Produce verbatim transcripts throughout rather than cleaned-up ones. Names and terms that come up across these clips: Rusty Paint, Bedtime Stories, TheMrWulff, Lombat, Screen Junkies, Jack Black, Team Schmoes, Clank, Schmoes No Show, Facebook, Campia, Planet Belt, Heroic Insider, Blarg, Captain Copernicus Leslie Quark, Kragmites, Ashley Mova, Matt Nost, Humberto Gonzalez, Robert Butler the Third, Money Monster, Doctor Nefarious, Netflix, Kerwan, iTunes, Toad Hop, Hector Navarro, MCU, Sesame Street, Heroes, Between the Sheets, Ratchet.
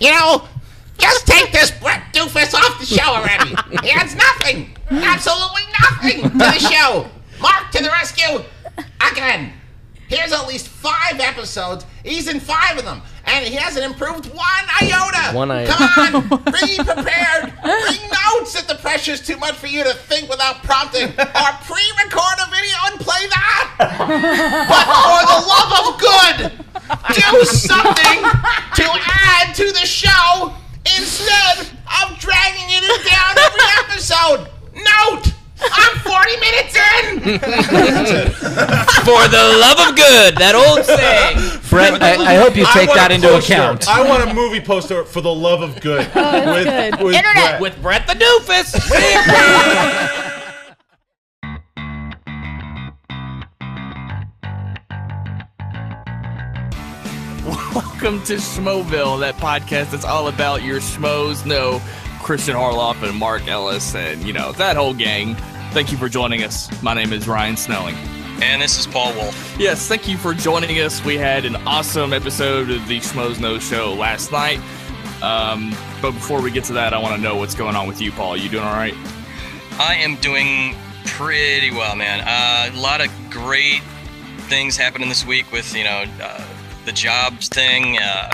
You know, just take this Brent doofus off the show already. He adds nothing, absolutely nothing to the show. Mark to the rescue again. Here's at least five episodes. He's in five of them. And he hasn't improved one iota. One iota. Come on, be prepared. Bring notes if the pressure's too much for you to think without prompting. Or pre-record a video and play that. But for the love of good, do something to add to the show instead of dragging it down every episode. Note. I'm forty minutes in! For the love of good, that old saying. Brent, I, I hope you take that into poster. account. I want a movie poster for the love of good. Oh, with, good. With Internet Brent. With Brent the Doofus. Welcome to Schmoeville, that podcast that's all about your Schmoes Know. Christian Harloff and Mark Ellis and, you know, that whole gang. Thank you for joining us. My name is Ryan Snelling. And this is Paul Wolf. Yes, thank you for joining us. We had an awesome episode of the Schmoes No Show last night. Um, but before we get to that, I want to know what's going on with you, Paul. You doing all right? I am doing pretty well, man. Uh, a lot of great things happening this week with, you know, uh, the jobs thing, uh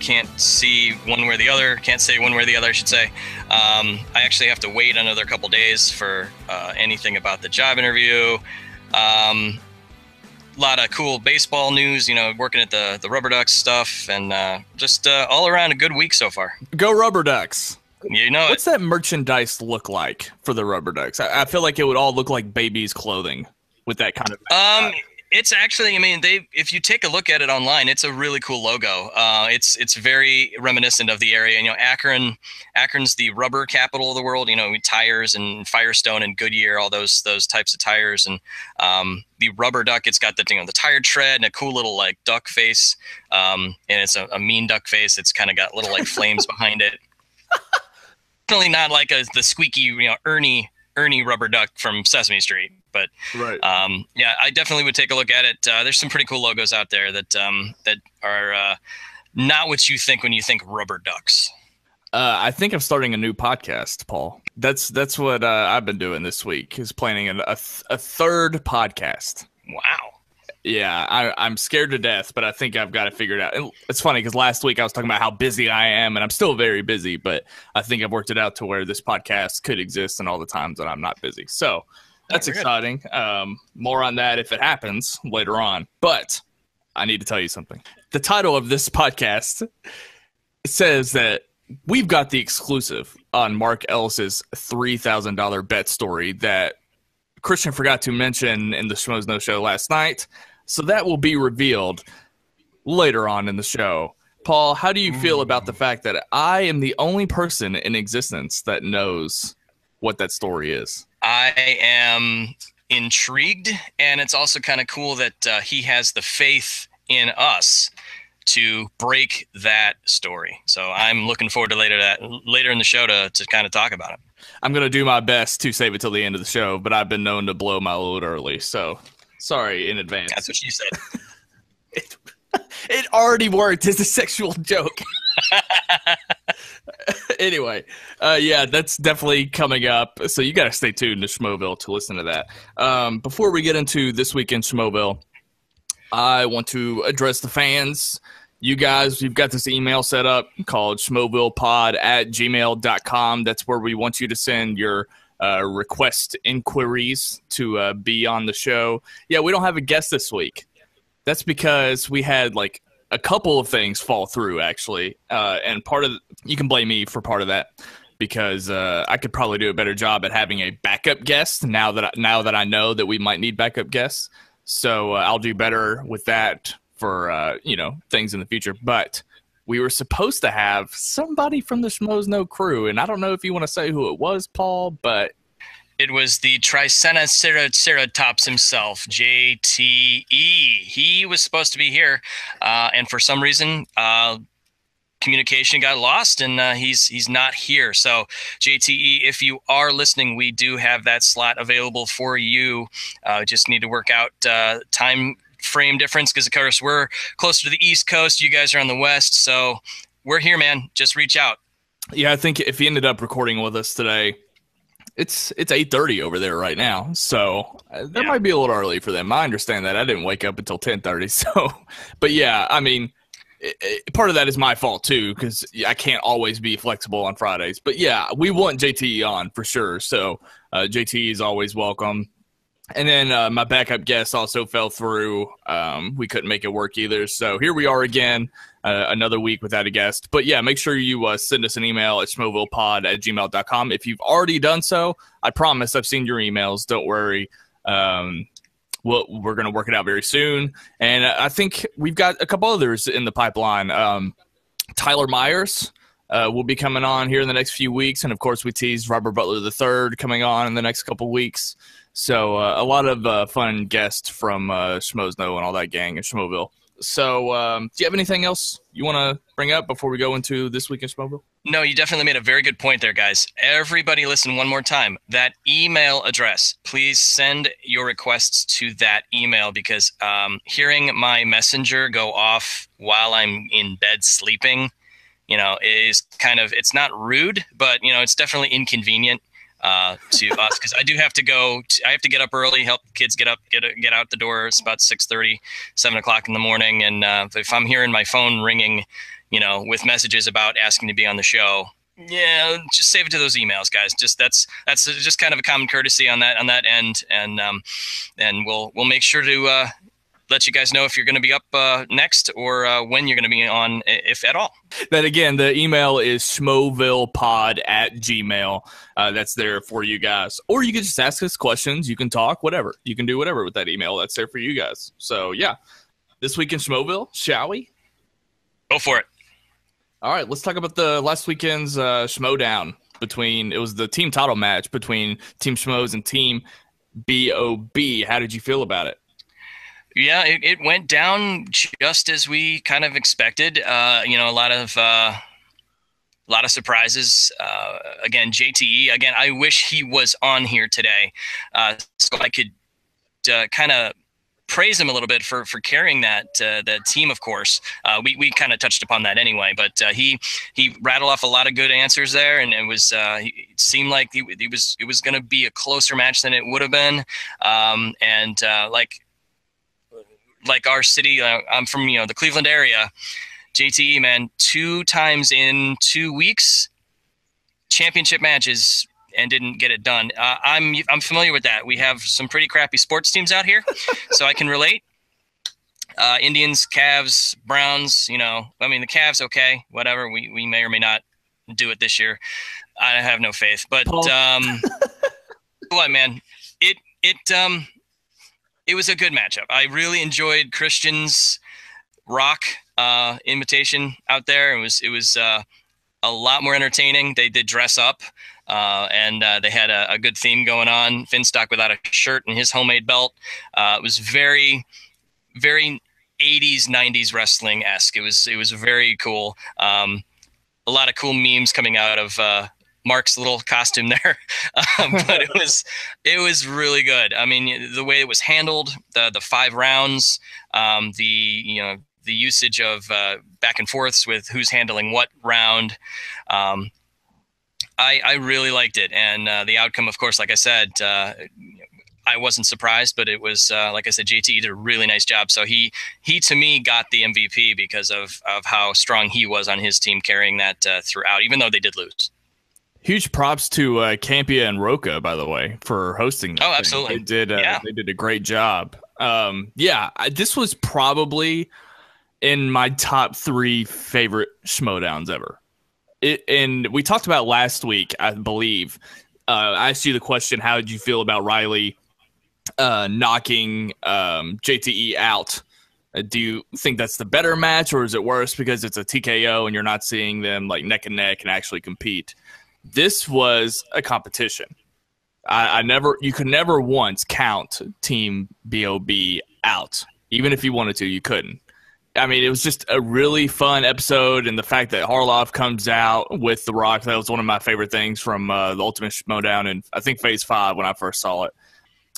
can't see one way or the other, can't say one way or the other, I should say. Um, I actually have to wait another couple days for uh, anything about the job interview. A um, lot of cool baseball news, you know, working at the, the Rubber Ducks stuff, and uh, just uh, all around a good week so far. Go Rubber Ducks. You know, what's it. that merchandise look like for the Rubber Ducks? I, I feel like it would all look like baby's clothing with that kind of... Um, It's actually, I mean, they. If you take a look at it online, it's a really cool logo. Uh, it's it's very reminiscent of the area. You know, Akron, Akron's the rubber capital of the world. You know, tires and Firestone and Goodyear, all those those types of tires. And um, the rubber duck, it's got the you know the tire tread and a cool little like duck face. Um, and it's a, a mean duck face. It's kind of got little like flames behind it. Definitely not like a the squeaky you know Ernie. Ernie Rubber Duck from Sesame Street, but right. um, yeah, I definitely would take a look at it. Uh, there's some pretty cool logos out there that um, that are uh, not what you think when you think rubber ducks. Uh, I think I'm starting a new podcast, Paul. That's that's what uh, I've been doing this week is planning a a, th a third podcast. Wow. Yeah, I, I'm scared to death, but I think I've got it figured out. It, it's funny because last week I was talking about how busy I am, and I'm still very busy, but I think I've worked it out to where this podcast could exist in all the times that I'm not busy. So that's oh, exciting. Um, more on that if it happens later on. But I need to tell you something. The title of this podcast says that we've got the exclusive on Mark Ellis's three thousand dollar bet story that Christian forgot to mention in the Schmoes No Show last night. So that will be revealed later on in the show. Paul, how do you feel about the fact that I am the only person in existence that knows what that story is? I am intrigued, and it's also kind of cool that uh, he has the faith in us to break that story. So I'm looking forward to later that later in the show to, to kind of talk about it. I'm going to do my best to save it till the end of the show, but I've been known to blow my load early, so sorry in advance. That's what she said. it, it already worked. It's a sexual joke. Anyway, uh, yeah, that's definitely coming up, so you got to stay tuned to Schmoeville to listen to that. Um, before we get into this week in Schmoeville, I want to address the fans. You guys, you've got this email set up called schmoeville pod at gmail dot com. That's where we want you to send your uh, request inquiries to uh, be on the show. Yeah, we don't have a guest this week. That's because we had like a couple of things fall through, actually. Uh, and part of the, you can blame me for part of that because uh, I could probably do a better job at having a backup guest now that I, now that I know that we might need backup guests. So uh, I'll do better with that for, uh, you know, things in the future. But we were supposed to have somebody from the Schmoes No crew, and I don't know if you want to say who it was, Paul, but... It was the Triceratops himself, J T E. He was supposed to be here, uh, and for some reason... Uh, communication got lost, and uh, he's he's not here. So J T E, if you are listening, we do have that slot available for you. Uh, just need to work out uh, time frame difference because, of course, we're closer to the East Coast. You guys are on the West, so we're here, man. Just reach out. Yeah, I think if he ended up recording with us today, it's it's eight thirty over there right now, so that yeah. might be a little early for them. I understand that. I didn't wake up until ten thirty, so but yeah, I mean, it, it, part of that is my fault too, because I can't always be flexible on Fridays. But yeah, we want J T E on for sure, so uh, J T E is always welcome. And then uh, my backup guest also fell through. Um, we couldn't make it work either. So here we are again, uh, another week without a guest. But, yeah, make sure you uh, send us an email at schmoeville pod at gmail dot com. If you've already done so, I promise I've seen your emails. Don't worry. Um, we'll, we're going to work it out very soon. And I think we've got a couple others in the pipeline. Um, Tyler Myers. Uh, will be coming on here in the next few weeks. And, of course, we teased Robert Butler the third coming on in the next couple weeks. So uh, a lot of uh, fun guests from uh, Schmoes Know and all that gang in Schmoeville. So um, do you have anything else you want to bring up before we go into this week in Schmoeville? No, you definitely made a very good point there, guys. Everybody listen one more time. That email address, please send your requests to that email, because um, hearing my messenger go off while I'm in bed sleeping – you know, is kind of, it's not rude, but, you know, it's definitely inconvenient uh, to us, because I do have to go, to, I have to get up early, help the kids get up, get get out the door. It's about six thirty, seven o'clock in the morning. And uh, if I'm hearing my phone ringing, you know, with messages about asking to be on the show, yeah, just save it to those emails, guys. Just that's that's just kind of a common courtesy on that on that end. And um, and we'll we'll make sure to uh, let you guys know if you're going to be up uh, next, or uh, when you're going to be on, if at all. Then again, the email is schmoeville pod at gmail. Uh, that's there for you guys. Or you can just ask us questions. You can talk, whatever. You can do whatever with that email. That's there for you guys. So, yeah. This week in Schmoeville, shall we? Go for it. All right. Let's talk about the last weekend's uh, Schmoedown between – it was the team title match between Team Schmoes and Team B O B. How did you feel about it? Yeah, it, it went down just as we kind of expected. Uh, you know, a lot of uh, a lot of surprises. Uh, again, J T E. Again, I wish he was on here today, uh, so I could uh, kind of praise him a little bit for for carrying that uh, that team. Of course, uh, we we kind of touched upon that anyway. But uh, he he rattled off a lot of good answers there, and it was uh, he, it seemed like he, he was it was going to be a closer match than it would have been, um, and uh, like. Like our city, uh, I'm from, you know, the Cleveland area. J T E, man, two times in two weeks, championship matches, and didn't get it done. Uh, I'm I'm familiar with that. We have some pretty crappy sports teams out here, so I can relate. Uh, Indians, Cavs, Browns. You know, I mean, the Cavs, okay, whatever. We we may or may not do it this year. I have no faith, but oh. um, what man? It it um. It was a good matchup. I really enjoyed Christian's rock uh, invitation out there. It was it was uh, a lot more entertaining. They did dress up, uh, and uh, they had a, a good theme going on. Finstock without a shirt and his homemade belt. Uh, it was very, very eighties, nineties wrestling-esque. It was it was very cool. Um, a lot of cool memes coming out of uh, Mark's little costume there, um, but it was it was really good. I mean, the way it was handled, the the five rounds, um, the you know the usage of uh, back and forths with who's handling what round. Um, I I really liked it, and uh, the outcome, of course, like I said, uh, I wasn't surprised, but it was uh, like I said, J T did a really nice job. So he he to me got the M V P because of of how strong he was on his team carrying that uh, throughout, even though they did lose. Huge props to uh, Campia and Roca, by the way, for hosting that. Oh, absolutely. They did, uh, yeah. they did a great job. Um, yeah, I, this was probably in my top three favorite Schmoedowns ever. It, and we talked about last week, I believe. Uh, I asked you the question, how did you feel about Riley uh, knocking um, J T E out? Uh, do you think that's the better match, or is it worse because it's a T K O and you're not seeing them like neck and neck and actually compete? This was a competition. I, I never, you could never once count Team B O B out. Even if you wanted to, you couldn't. I mean, it was just a really fun episode, and the fact that Harloff comes out with The Rock, that was one of my favorite things from uh, the Ultimate Schmoedown, and I think Phase Five when I first saw it.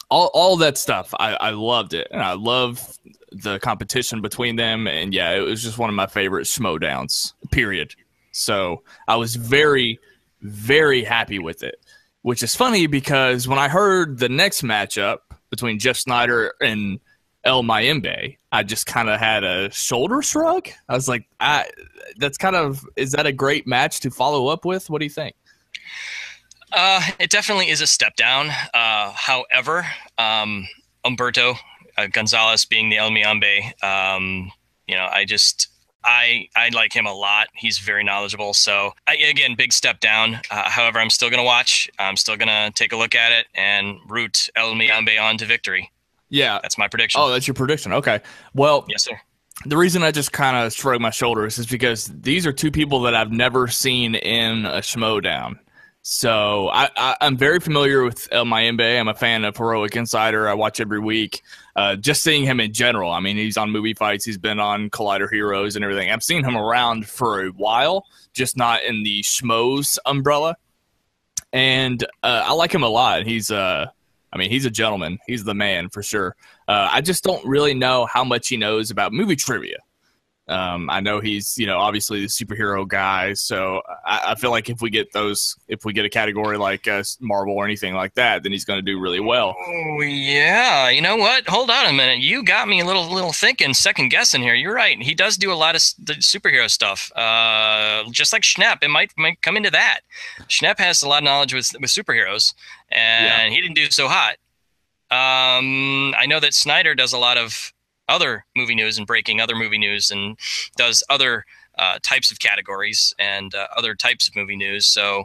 All, all that stuff, I, I loved it, and I love the competition between them. And yeah, it was just one of my favorite Schmoedowns, period. So I was very, very happy with it, which is funny because when I heard the next matchup between Jeff Sneider and El Mayimbe, I just kind of had a shoulder shrug. I was like, I, that's kind of, is that a great match to follow up with? What do you think? Uh, it definitely is a step down. Uh, however, um, Humberto uh, Gonzalez being the El Mayimbe, um, you know, I just, I, I like him a lot. He's very knowledgeable. So I, again, big step down. Uh, however, I'm still going to watch. I'm still going to take a look at it and root El Mayimbe on to victory. Yeah. That's my prediction. Oh, that's your prediction. Okay. Well, yes, sir. The reason I just kind of shrugged my shoulders is because these are two people that I've never seen in a Schmoedown. So I, I, I'm very familiar with El Mayimbe. I'm a fan of Heroic Insider. I watch every week. Uh, just seeing him in general. I mean, he's on Movie Fights. He's been on Collider Heroes and everything. I've seen him around for a while, just not in the Schmoes umbrella. And uh, I like him a lot. He's uh, I mean, he's a gentleman. He's the man for sure. Uh, I just don't really know how much he knows about movie trivia. Um, I know he's, you know, obviously the superhero guy. So I, I feel like if we get those, if we get a category like uh, Marvel or anything like that, then he's going to do really well. Oh yeah, you know what? Hold on a minute. You got me a little, little thinking, second guessing here. You're right. He does do a lot of the superhero stuff, uh, just like Schnapp. It might might come into that. Schnapp has a lot of knowledge with with superheroes, and yeah. he didn't do so hot. Um, I know that Sneider does a lot of other movie news and breaking other movie news and does other uh, types of categories and uh, other types of movie news. So,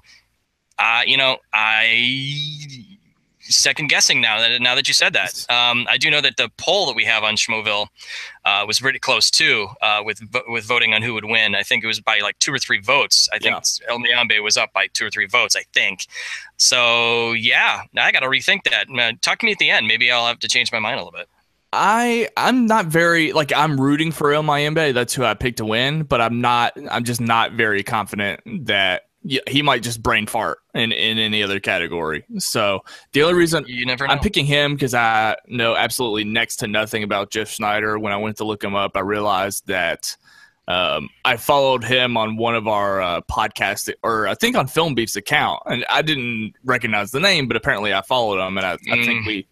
uh, you know, I second guessing now that now that you said that. Um, I do know that the poll that we have on Schmoeville uh, was pretty close too uh, with with voting on who would win. I think it was by like two or three votes. I think yeah. El Mayimbe was up by two or three votes, I think. So, yeah, I got to rethink that. Talk to me at the end. Maybe I'll have to change my mind a little bit. I, I'm not very, like, I'm rooting for El Mayimbe. That's who I picked to win, but I'm not, I'm just not very confident that yeah, he might just brain fart in, in any other category. So the only reason you never know. I'm picking him because I know absolutely next to nothing about Jeff Sneider. When I went to look him up, I realized that um, I followed him on one of our uh, podcasts, or I think on Film Beef's account, and I didn't recognize the name, but apparently I followed him, and I, mm. I think we...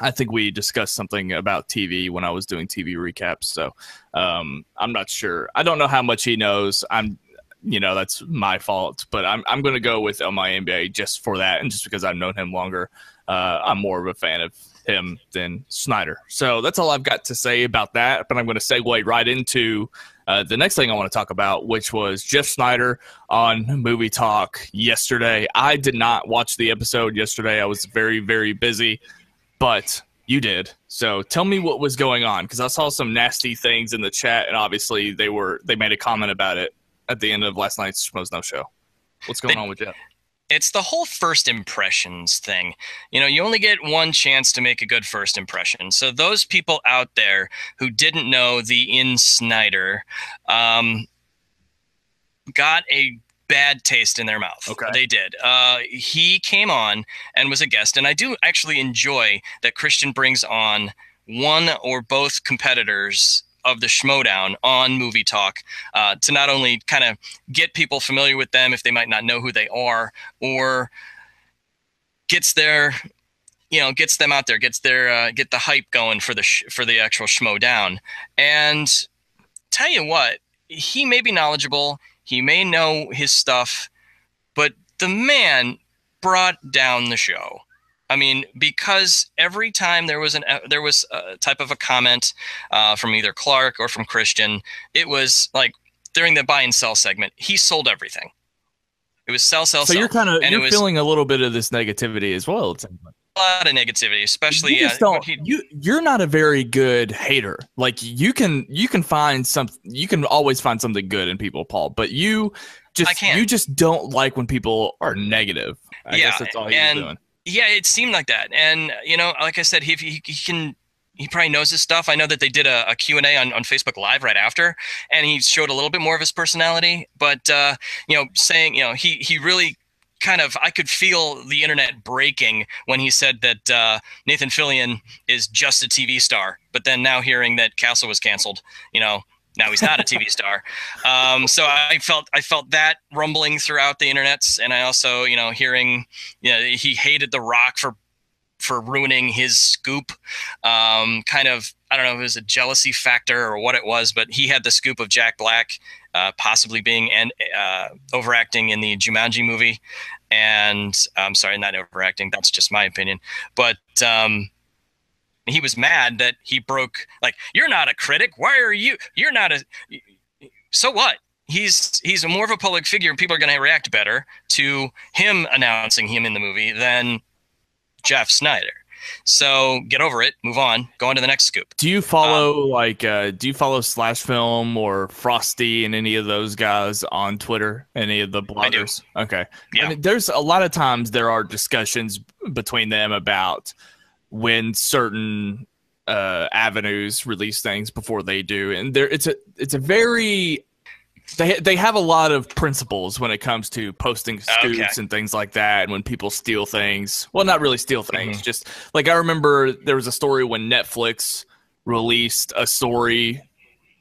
I think we discussed something about T V when I was doing T V recaps. So um, I'm not sure. I don't know how much he knows. I'm, you know, that's my fault. But I'm I'm going to go with El Mayimbe just for that, and just because I've known him longer, uh, I'm more of a fan of him than Sneider. So that's all I've got to say about that. But I'm going to segue right into uh, the next thing I want to talk about, which was Jeff Sneider on Movie Talk yesterday. I did not watch the episode yesterday. I was very, very busy. But you did. So tell me what was going on, because I saw some nasty things in the chat, and obviously they were they made a comment about it at the end of last night's Schmoes No Show. What's going on with Jeff? It's the whole first impressions thing. You know, you only get one chance to make a good first impression. So those people out there who didn't know the in Sneider um, got a bad taste in their mouth. Okay. They did. Uh, he came on and was a guest, and I do actually enjoy that Christian brings on one or both competitors of the Schmoedown on Movie Talk uh, to not only kind of get people familiar with them if they might not know who they are, or gets their, you know, gets them out there, gets their uh, get the hype going for the sh for the actual Schmoedown. And tell you what, he may be knowledgeable. He may know his stuff, but the man brought down the show. I mean, because every time there was an uh, there was a type of a comment uh, from either Clark or from Christian, it was like during the buy and sell segment, he sold everything. It was sell, sell, so sell. So you're kind of you're feeling a little bit of this negativity as well. It's a lot of negativity, especially you uh, he, you, you're not a very good hater. Like you can you can find some you can always find something good in people, Paul, but you just you just don't like when people are negative. I yeah, guess that's all he's doing. Yeah, it seemed like that. And you know, like I said, he he, he can he probably knows his stuff. I know that they did a, a Q and A on, on Facebook Live right after, and he showed a little bit more of his personality, but uh, you know, saying, you know, he he really kind of, I could feel the internet breaking when he said that uh, Nathan Fillion is just a T V star. But then now hearing that Castle was canceled, you know, now he's not a T V star. Um, so I felt I felt that rumbling throughout the internets, and I also, you know, hearing, you know, he hated The Rock for for ruining his scoop. Um, kind of, I don't know if it was a jealousy factor or what it was, but he had the scoop of Jack Black uh, possibly being and uh, overacting in the Jumanji movie. And I'm sorry, not overacting. That's just my opinion. But um, he was mad that he broke, like, you're not a critic. Why are you, you're not a, so what? He's, he's more of a public figure, and people are going to react better to him announcing him in the movie than Jeff Sneider. So get over it, move on, go on to the next scoop. Do you follow um, like, uh, do you follow Slash Film or Frosty and any of those guys on Twitter? Any of the bloggers? I do. Okay. Yeah. I mean, there's a lot of times there are discussions between them about when certain uh, avenues release things before they do, and there it's a it's a very they they have a lot of principles when it comes to posting scoops okay. and things like that, and when people steal things. Well, not really steal things, mm-hmm. just like I remember there was a story when Netflix released a story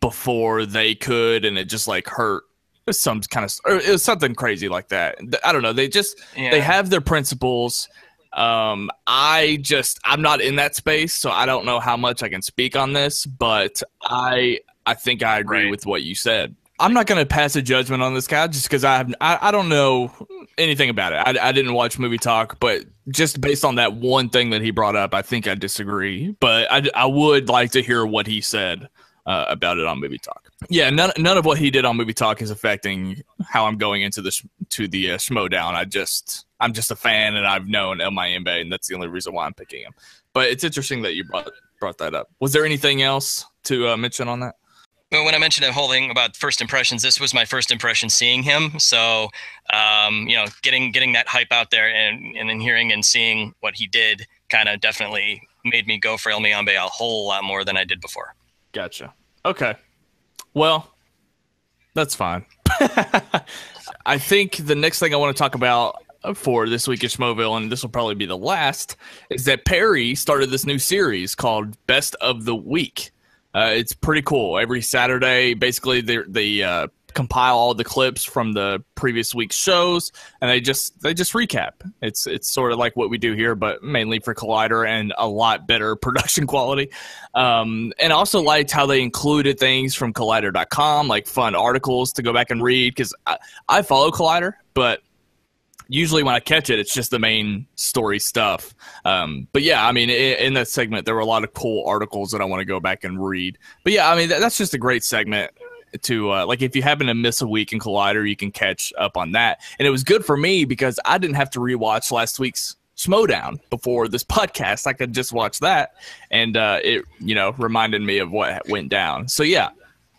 before they could, and it just like hurt. It was some kind of or it was something crazy like that. I don't know. They just yeah. they have their principles. Um, I just, I'm not in that space, so I don't know how much I can speak on this, but I, I think I agree right. with what you said. I'm not going to pass a judgment on this guy just because I, have, I, I don't know anything about it. I, I didn't watch Movie Talk, but just based on that one thing that he brought up, I think I disagree, but I, I would like to hear what he said uh, about it on Movie Talk. Yeah. None, none of what he did on Movie Talk is affecting how I'm going into the, to the uh, Schmoedown. I just, I'm just a fan, and I've known El Mayimbe, and that's the only reason why I'm picking him. But it's interesting that you brought brought that up. Was there anything else to uh, mention on that? Well, when I mentioned that whole thing about first impressions, this was my first impression seeing him. So, um, you know, getting getting that hype out there, and, and then hearing and seeing what he did kind of definitely made me go for El Mayimbe a whole lot more than I did before. Gotcha. Okay. Well, that's fine. I think the next thing I want to talk about for this week at Schmoeville, and this will probably be the last, is that Perry started this new series called Best of the Week. Uh, it's pretty cool. Every Saturday, basically, they, they uh, compile all the clips from the previous week's shows, and they just they just recap. It's it's sort of like what we do here, but mainly for Collider and a lot better production quality. Um, and I also liked how they included things from Collider dot com, like fun articles to go back and read, because I, I follow Collider, but usually when I catch it, it's just the main story stuff. Um, but yeah, I mean, in, in that segment, there were a lot of cool articles that I want to go back and read. But yeah, I mean, that, that's just a great segment to uh, like, if you happen to miss a week in Collider, you can catch up on that. And it was good for me because I didn't have to rewatch last week's Schmoedown before this podcast. I could just watch that. And uh, it, you know, reminded me of what went down. So yeah.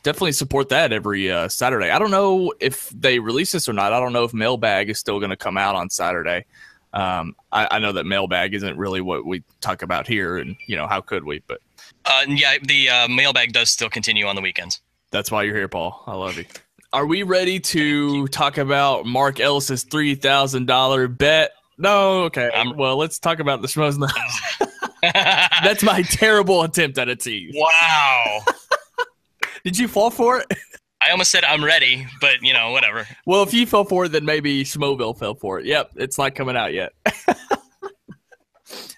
Definitely support that every uh, Saturday. I don't know if they release this or not. I don't know if Mailbag is still going to come out on Saturday. Um, I, I know that Mailbag isn't really what we talk about here, and you know how could we? But uh, yeah, the uh, Mailbag does still continue on the weekends. That's why you're here, Paul. I love you. Are we ready to talk about Mark Ellis's three thousand dollar bet? No, okay. I'm, well, let's talk about the Schmoes Know. That's my terrible attempt at a tease. Wow. Did you fall for it? I almost said I'm ready, but, you know, whatever. Well, if you fell for it, then maybe Schmoeville fell for it. Yep, it's not coming out yet.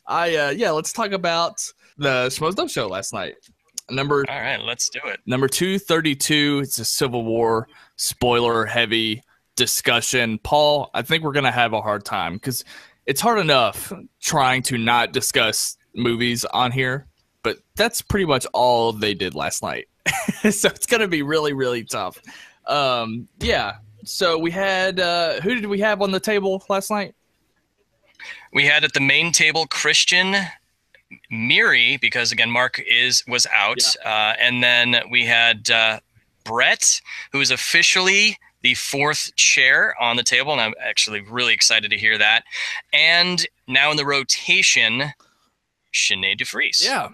I uh, yeah, let's talk about the Schmoes No Show last night. Number All right, let's do it. Number two thirty-two, it's a Civil War spoiler-heavy discussion. Paul, I think we're going to have a hard time because it's hard enough trying to not discuss movies on here, but that's pretty much all they did last night. So it's going to be really, really tough. Um, yeah. So we had uh, – who did we have on the table last night? We had at the main table Christian, Miri, because, again, Mark is was out. Yeah. Uh, and then we had uh, Brett, who is officially the fourth chair on the table, and I'm actually really excited to hear that. And now in the rotation, Sinead DeVries. Yeah.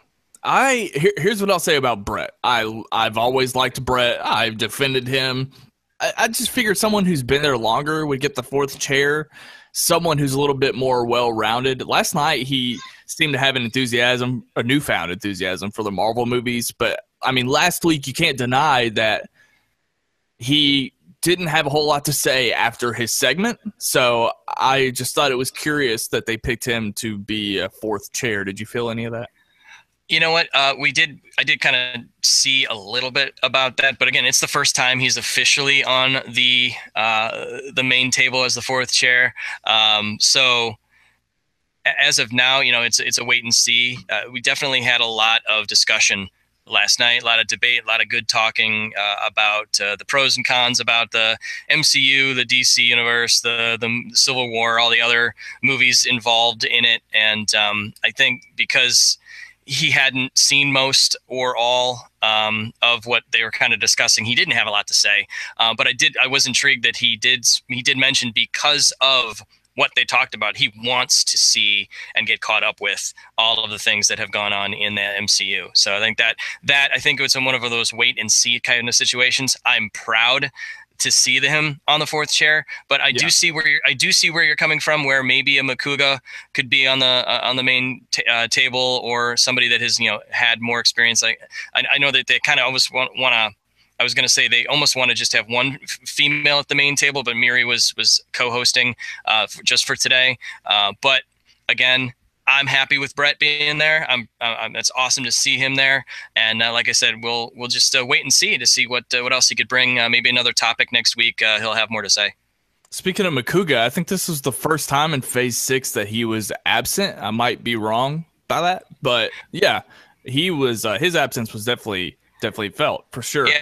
I here, here's what I'll say about Brett. I I've always liked Brett. I've defended him. I, I just figured someone who's been there longer would get the fourth chair. someone who's a little bit more well-rounded. Last night, he seemed to have an enthusiasm, a newfound enthusiasm for the Marvel movies. But, I mean, last week, you can't deny that he didn't have a whole lot to say after his segment. So I just thought it was curious that they picked him to be a fourth chair. Did you feel any of that? You know what? Uh, we did. I did kind of see a little bit about that, but again, it's the first time he's officially on the uh, the main table as the fourth chair. Um, so, as of now, you know, it's it's a wait and see. Uh, we definitely had a lot of discussion last night, a lot of debate, a lot of good talking uh, about uh, the pros and cons about the M C U, the D C universe, the the Civil War, all the other movies involved in it, and um, I think because he hadn't seen most or all um, of what they were kind of discussing, he didn't have a lot to say. Uh, but I did, I was intrigued that he did, he did mention because of what they talked about, he wants to see and get caught up with all of the things that have gone on in the M C U. So I think that, that I think it was one of those wait and see kind of situations. I'm proud to see him on the fourth chair, but I yeah. do see where you're, I do see where you're coming from, where maybe a Makuga could be on the uh, on the main t uh, table, or somebody that has, you know, had more experience. Like I, I know that they kind of almost want to. I was going to say they almost want to just have one f female at the main table, but Miri was was co-hosting uh, just for today. Uh, but again, I'm happy with Brett being there. I'm, I'm, that's awesome to see him there. And uh, like I said, we'll we'll just uh, wait and see to see what uh, what else he could bring. Uh, maybe another topic next week. Uh, he'll have more to say. Speaking of Makuga, I think this was the first time in Phase Six that he was absent. I might be wrong by that, but yeah, he was. Uh, his absence was definitely definitely felt for sure. Yeah.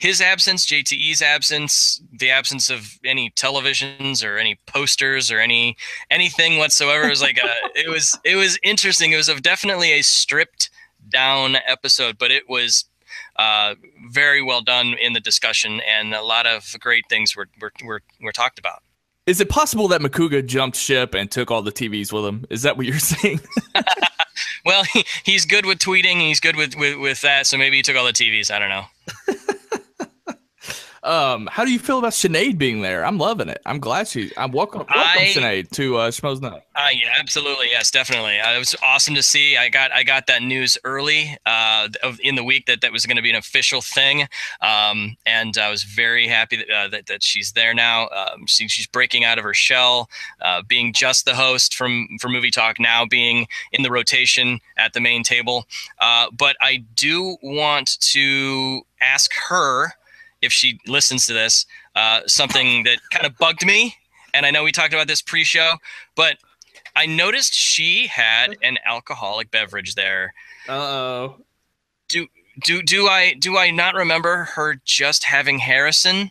His absence, J T E's absence, the absence of any televisions or any posters or any anything whatsoever. It was like a, it was it was interesting. It was a, definitely a stripped down episode, but it was uh, very well done in the discussion, and a lot of great things were were were, were talked about. Is it possible that Makuga jumped ship and took all the T Vs with him? Is that what you're saying? Well, he, he's good with tweeting. He's good with, with with that. So maybe he took all the T Vs. I don't know. Um, how do you feel about Sinead being there? I'm loving it. I'm glad she. I'm welcome. Welcome I, Sinead to uh, Schmoes Know. Uh, yeah, absolutely. Yes, definitely. Uh, it was awesome to see. I got I got that news early uh, of, in the week that that was going to be an official thing, um, and I was very happy that uh, that, that she's there now. Um, she, she's breaking out of her shell, uh, being just the host from for Movie Talk now, being in the rotation at the main table. Uh, but I do want to ask her, if she listens to this, uh, something that kind of bugged me. And I know we talked about this pre-show, but I noticed she had an alcoholic beverage there. Uh-oh. Do, do, do I, do I not remember her just having Harrison?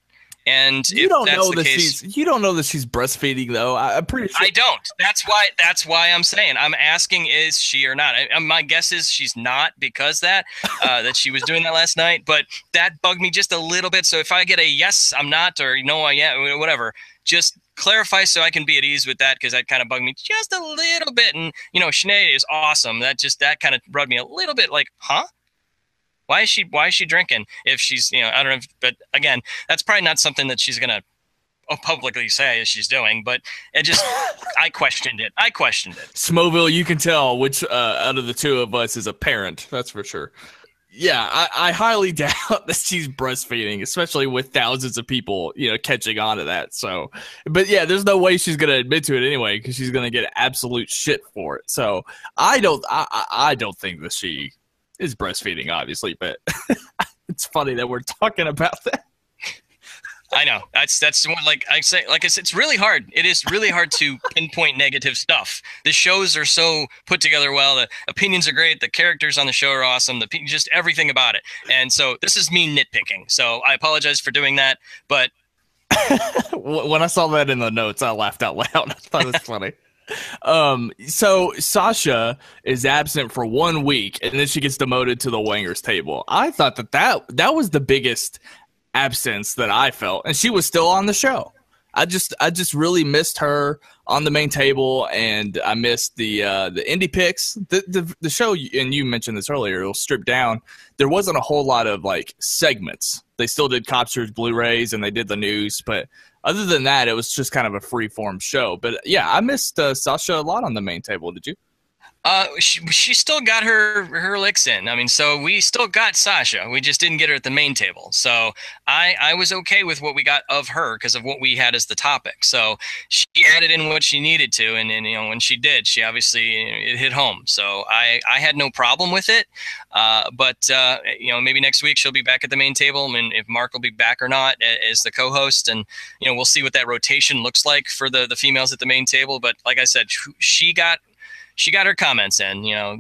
And you don't know that she's, you don't know that she's breastfeeding though. I, I'm pretty sure. I don't. That's why. That's why I'm saying. I'm asking, is she or not? I, my guess is she's not, because that uh, that she was doing that last night. But that bugged me just a little bit. So if I get a yes, I'm not, or no, I am, whatever, just clarify so I can be at ease with that, because that kind of bugged me just a little bit. And you know, Sinead is awesome. That just that kind of rubbed me a little bit. Like, huh? Why is she? Why is she drinking? If she's, you know, I don't know. If, but again, that's probably not something that she's gonna publicly say she's doing. But it just, I questioned it. I questioned it. Schmoeville, you can tell which uh, out of the two of us is a parent. That's for sure. Yeah, I, I highly doubt that she's breastfeeding, especially with thousands of people, you know, catching on to that. So, but yeah, there's no way she's gonna admit to it anyway, because she's gonna get absolute shit for it. So I don't. I I don't think that she is breastfeeding, obviously, but it's funny that we're talking about that. I know. That's that's the one, like I say, like I said, it's really hard. It is really hard to pinpoint negative stuff. The shows are so put together well. The opinions are great. The characters on the show are awesome. The just everything about it. And so this is me nitpicking. So I apologize for doing that. But when I saw that in the notes, I laughed out loud. I thought it was funny. Um, so Sasha is absent for one week and then she gets demoted to the Wangers table. I thought that that, that was the biggest absence that I felt. And she was still on the show. I just, I just really missed her on the main table, and I missed the, uh, the indie picks, the, the, the show. And you mentioned this earlier, it'll strip down. There wasn't a whole lot of like segments. They still did Copster's Blu-rays and they did the news, but other than that, it was just kind of a free-form show. But, yeah, I missed uh, Sasha a lot on the main table. Did you? Uh, she, she still got her, her licks in. I mean, so we still got Sasha. We just didn't get her at the main table. So I, I was okay with what we got of her because of what we had as the topic. So she added in what she needed to. And, and you know, when she did, she obviously, it hit home. So I, I had no problem with it. Uh, but, uh, you know, maybe next week she'll be back at the main table. I mean, if Mark will be back or not as the co-host. And, you know, we'll see what that rotation looks like for the, the females at the main table. But like I said, she got... She got her comments in, you know,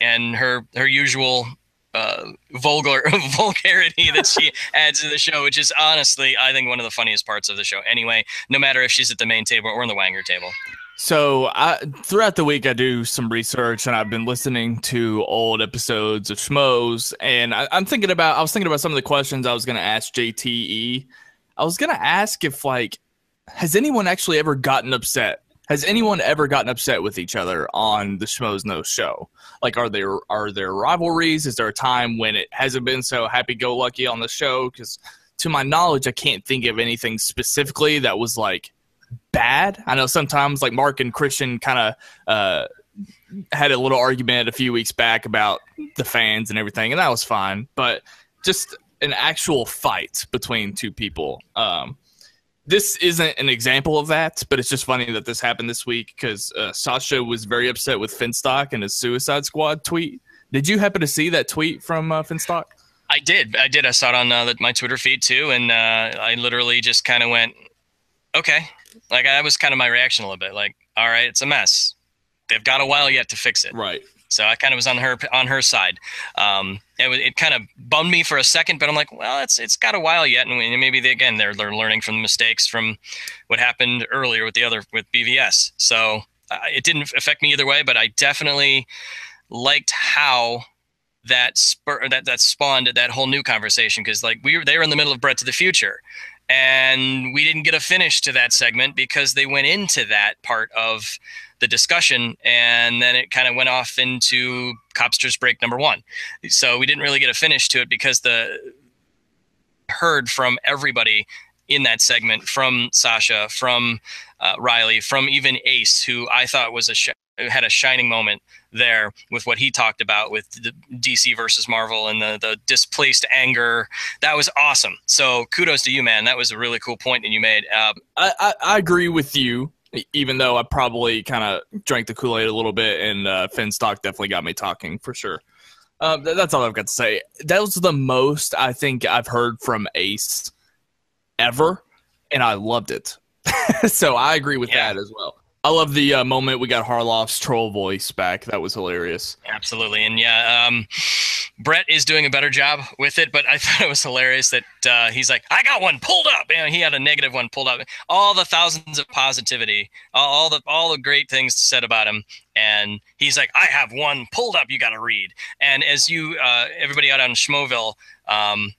and her her usual uh, vulgar vulgarity that she adds to the show, which is honestly, I think, one of the funniest parts of the show. Anyway, no matter if she's at the main table or on the Wanger table. So I, throughout the week, I do some research, and I've been listening to old episodes of Schmoes, and I, I'm thinking about I was thinking about some of the questions I was going to ask J T E. I was going to ask if, like, has anyone actually ever gotten upset? Has anyone ever gotten upset with each other on the Schmoes No Show? Like, are there are there rivalries? Is there a time when it hasn't been so happy-go-lucky on the show? Because to my knowledge, I can't think of anything specifically that was, like, bad. I know sometimes, like, Mark and Christian kind of uh, had a little argument a few weeks back about the fans and everything, and that was fine. But just an actual fight between two people. Um This isn't an example of that, but it's just funny that this happened this week because uh, Sasha was very upset with Finstock and his Suicide Squad tweet. Did you happen to see that tweet from uh, Finstock? I did. I did. I saw it on uh, my Twitter feed too, and uh, I literally just kind of went, okay. Like, that was kind of my reaction a little bit. Like, all right, it's a mess. They've got a while yet to fix it. Right. So I kind of was on her on her side. Um, it was, it kind of bummed me for a second, but I'm like, well, it's it's got a while yet, and maybe they, again they're they're learning from the mistakes from what happened earlier with the other with B V S. So uh, it didn't affect me either way, but I definitely liked how that spur that that spawned that whole new conversation because like we were they were in the middle of Brett to the Future. And we didn't get a finish to that segment because they went into that part of the discussion, and then it kind of went off into Copster's break number one. So we didn't really get a finish to it because the heard from everybody in that segment, from Sasha, from uh, Riley, from even Ace, who I thought was a sh- had a shining moment there with what he talked about with the D C versus Marvel and the, the displaced anger. That was awesome. So kudos to you, man. That was a really cool point that you made. Uh, I, I, I agree with you, even though I probably kind of drank the Kool-Aid a little bit, and uh, Finstock definitely got me talking for sure. Uh, th- that's all I've got to say. That was the most I think I've heard from Ace ever, and I loved it. So I agree with yeah. that as well. I love the uh, moment we got Harloff's troll voice back. That was hilarious. Absolutely. And yeah, um, Brett is doing a better job with it, but I thought it was hilarious that uh, he's like, I got one pulled up. You know, he had a negative one pulled up. All the thousands of positivity, all the all the great things said about him. And he's like, I have one pulled up you got to read. And as you, uh, everybody out on Schmoeville, um,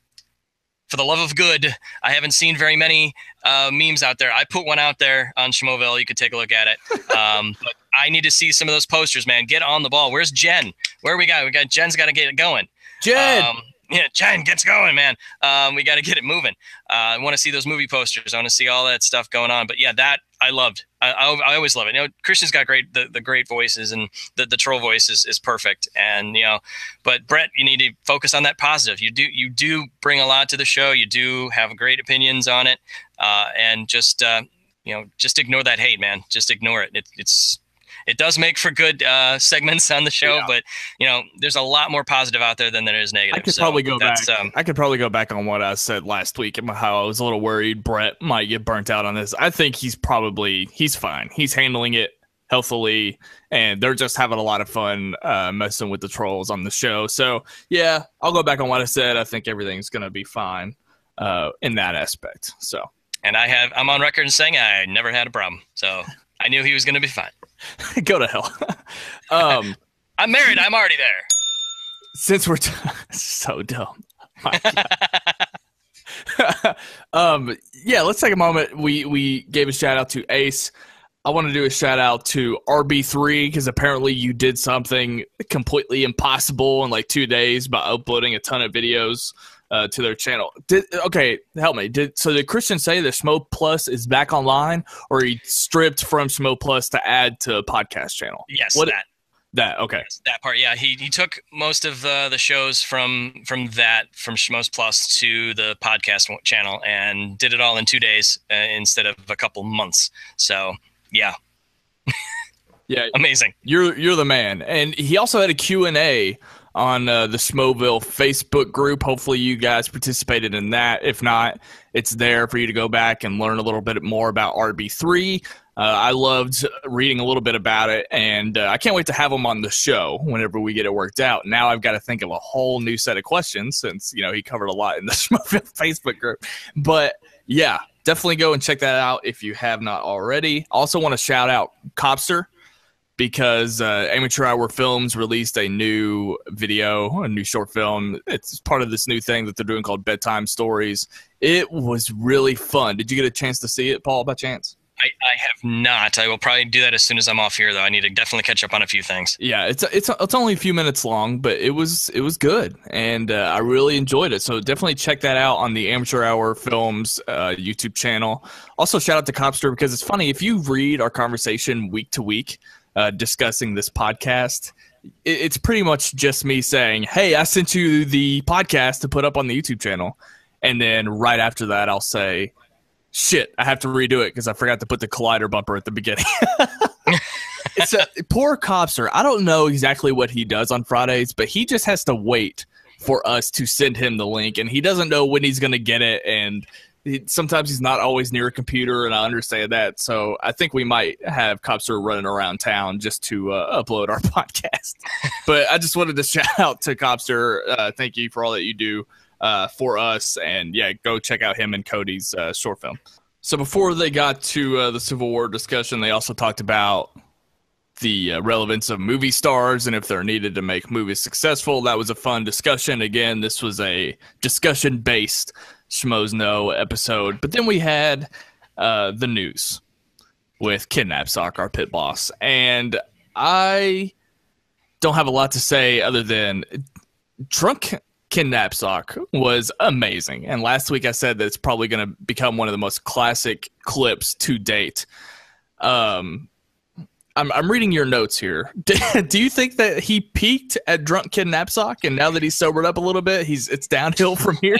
for the love of good, I haven't seen very many uh, memes out there. I put one out there on Schmoeville. You could take a look at it. Um, but I need to see some of those posters, man. Get on the ball. Where's Jen? Where we got? We got Jen's got to get it going. Jen. Um, yeah, Jen gets going, man. Um, we got to get it moving. Uh, I want to see those movie posters. I want to see all that stuff going on. But yeah, that I loved. I, I, I always love it. You know, Christian's got great the, the great voices, and the, the troll voice is, is perfect. And you know, but Brett, you need to focus on that positive. You do you do bring a lot to the show. You do have great opinions on it, uh, and just uh, you know, just ignore that hate, man. Just ignore it. it it's it does make for good uh, segments on the show, yeah. But you know, there's a lot more positive out there than there is negative. I could so probably go back. Um, I could probably go back on what I said last week and how I was a little worried Brett might get burnt out on this. I think he's probably he's fine. He's handling it healthily, and they're just having a lot of fun uh, messing with the trolls on the show. So yeah, I'll go back on what I said. I think everything's gonna be fine uh, in that aspect. So, and I have I'm on record saying I never had a problem. So I knew he was gonna be fine. Go to hell. um, I'm married. I'm already there. Since we're t- so dumb. um, yeah, let's take a moment. We we gave a shout out to Ace. I want to do a shout out to R B three because apparently you did something completely impossible in like two days by uploading a ton of videos uh, to their channel. Did, okay, help me. Did so? Did Christian say that Schmo Plus is back online, or he stripped from Schmo Plus to add to a podcast channel? Yes, what, that that okay, yes, that part. Yeah, he he took most of uh, the shows from from that from Schmoes Plus to the podcast channel and did it all in two days uh, instead of a couple months. So yeah. Yeah, amazing. You're you're the man. And he also had a Q and A on uh, the Schmoeville Facebook group. Hopefully you guys participated in that. If not, it's there for you to go back and learn a little bit more about R B three. Uh, I loved reading a little bit about it, and uh, I can't wait to have him on the show whenever we get it worked out. Now I've got to think of a whole new set of questions since, you know, he covered a lot in the Schmoeville Facebook group. But, yeah, definitely go and check that out if you have not already. Also want to shout out Copster, because uh, Amateur Hour Films released a new video, a new short film. It's part of this new thing that they're doing called Bedtime Stories. It was really fun. Did you get a chance to see it, Paul, by chance? I, I have not. I will probably do that as soon as I'm off here, though. I need to definitely catch up on a few things. Yeah, it's it's it's only a few minutes long, but it was it was good, and uh, I really enjoyed it. So definitely check that out on the Amateur Hour Films uh, YouTube channel. Also, shout out to Copster, because it's funny. If you read our conversation week to week, Uh, discussing this podcast, it, it's pretty much just me saying, hey, I sent you the podcast to put up on the YouTube channel, and then right after that I'll say, shit, I have to redo it because I forgot to put the Collider bumper at the beginning. It's a poor Copster. I don't know exactly what he does on Fridays, but he just has to wait for us to send him the link, and he doesn't know when he's gonna get it, and sometimes he's not always near a computer, and I understand that. So I think we might have Copster running around town just to uh, upload our podcast. But I just wanted to shout out to Copster. Uh, thank you for all that you do uh, for us. And, yeah, go check out him and Cody's uh, short film. So before they got to uh, the Civil War discussion, they also talked about the uh, relevance of movie stars and if they're needed to make movies successful. That was a fun discussion. Again, this was a discussion-based Schmoes Know episode. But then we had uh, the news with Kidnap Sock, our pit boss. And I don't have a lot to say other than drunk Kidnap Sock was amazing. And last week I said that it's probably going to become one of the most classic clips to date. Um, I'm, I'm reading your notes here. Do you think that he peaked at drunk Kidnap Sock, and now that he's sobered up a little bit, he's it's downhill from here?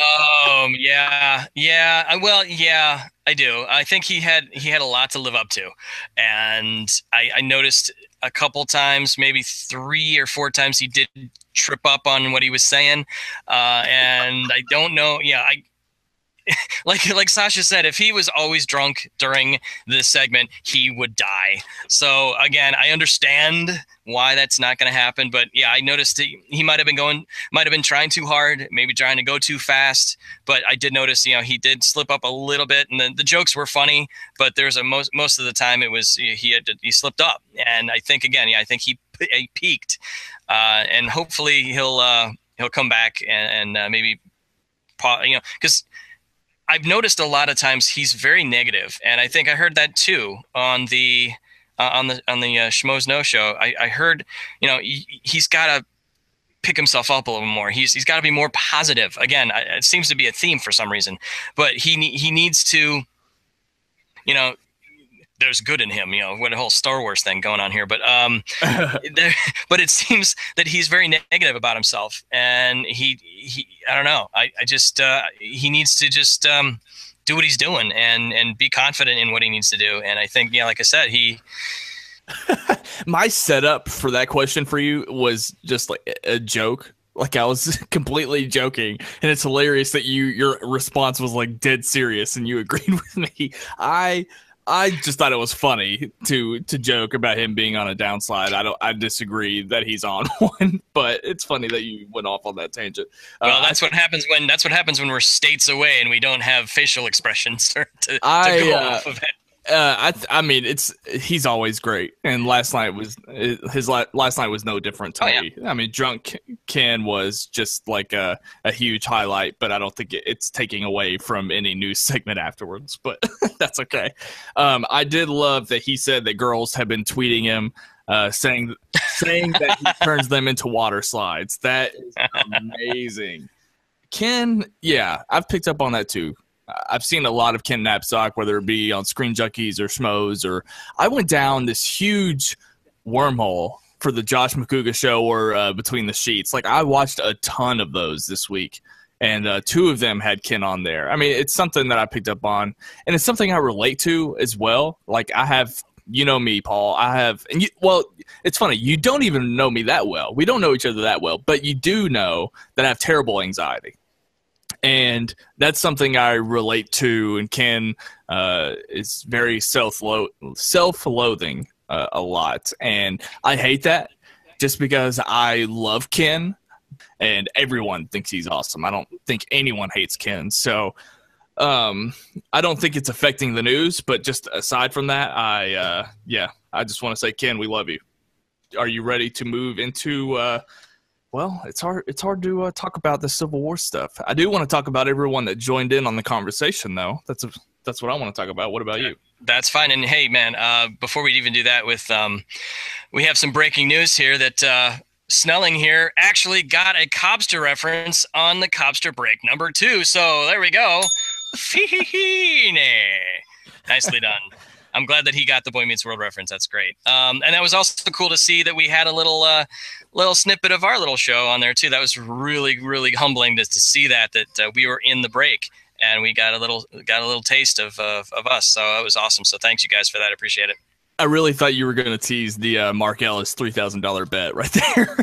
Um, yeah, yeah. I, well, yeah, I do. I think he had he had a lot to live up to, and I, I noticed a couple times, maybe three or four times, he did trip up on what he was saying, uh, and I don't know. Yeah, I. Like like Sasha said, if he was always drunk during this segment, he would die. So, again, I understand why that's not going to happen. But, yeah, I noticed he, he might have been going – might have been trying too hard, maybe trying to go too fast. But I did notice, you know, he did slip up a little bit. And the, the jokes were funny, but there's a most, – most of the time it was he had to, he slipped up. And I think, again, yeah, I think he, he peaked. Uh, and hopefully he'll uh, he'll come back and, and uh, maybe – you know, because – I've noticed a lot of times he's very negative, and I think I heard that too on the uh, on the on the uh, Schmoes No Show. I, I heard, you know, he, he's got to pick himself up a little more. He's he's got to be more positive. Again, I, it seems to be a theme for some reason, but he he needs to, you know, there's good in him. You know, what a whole Star Wars thing going on here, but um, there, but it seems that he's very ne negative about himself, and he he. I don't know. I, I just uh, he needs to just um, do what he's doing and and be confident in what he needs to do. And I think, yeah, like I said, he. My setup for that question for you was just like a joke. Like I was completely joking, and it's hilarious that you your response was like dead serious, and you agreed with me. I I just thought it was funny to to joke about him being on a downslide. I don't. I disagree that he's on one, but it's funny that you went off on that tangent. Well, uh, that's what happens when that's what happens when we're states away and we don't have facial expressions to, to I, go uh, off of it. Uh, I th I mean, it's he's always great, and last night was his la last night was no different to oh, me. Yeah. I mean, drunk Ken was just like a a huge highlight, but I don't think it, it's taking away from any news segment afterwards. But. That's okay. Um, I did love that he said that girls have been tweeting him uh, saying saying that he turns them into water slides. That is amazing. Ken, yeah, I've picked up on that too. I've seen a lot of Ken Knapsack, whether it be on Screen Junkies or Schmoes, or I went down this huge wormhole for the Josh Makuga show or uh, Between the Sheets. Like, I watched a ton of those this week, and uh, two of them had Ken on there. I mean, it's something that I picked up on, and it's something I relate to as well. Like, I have, you know me, Paul. I have, and you, well, it's funny. You don't even know me that well. We don't know each other that well, but you do know that I have terrible anxiety. And that's something I relate to, and Ken uh, is very self-lo- self-loathing uh, a lot. And I hate that just because I love Ken, and everyone thinks he's awesome. I don't think anyone hates Ken. So um, I don't think it's affecting the news, but just aside from that, I uh, yeah, I just want to say, Ken, we love you. Are you ready to move into uh, – Well, it's hard It's hard to uh, talk about the Civil War stuff. I do want to talk about everyone that joined in on the conversation, though. That's a, that's what I want to talk about. What about you? That's fine. And, hey, man, uh, before we even do that, with um, we have some breaking news here that uh, Snelling here actually got a Copster reference on the Copster break number two. So there we go. Nicely done. I'm glad that he got the Boy Meets World reference. That's great. Um, and that was also cool to see that we had a little uh, little snippet of our little show on there, too. That was really, really humbling to, to see that, that uh, we were in the break and we got a little got a little taste of, of, of us. So that was awesome. So thanks, you guys, for that. I appreciate it. I really thought you were going to tease the uh, Mark Ellis three thousand dollars bet right there.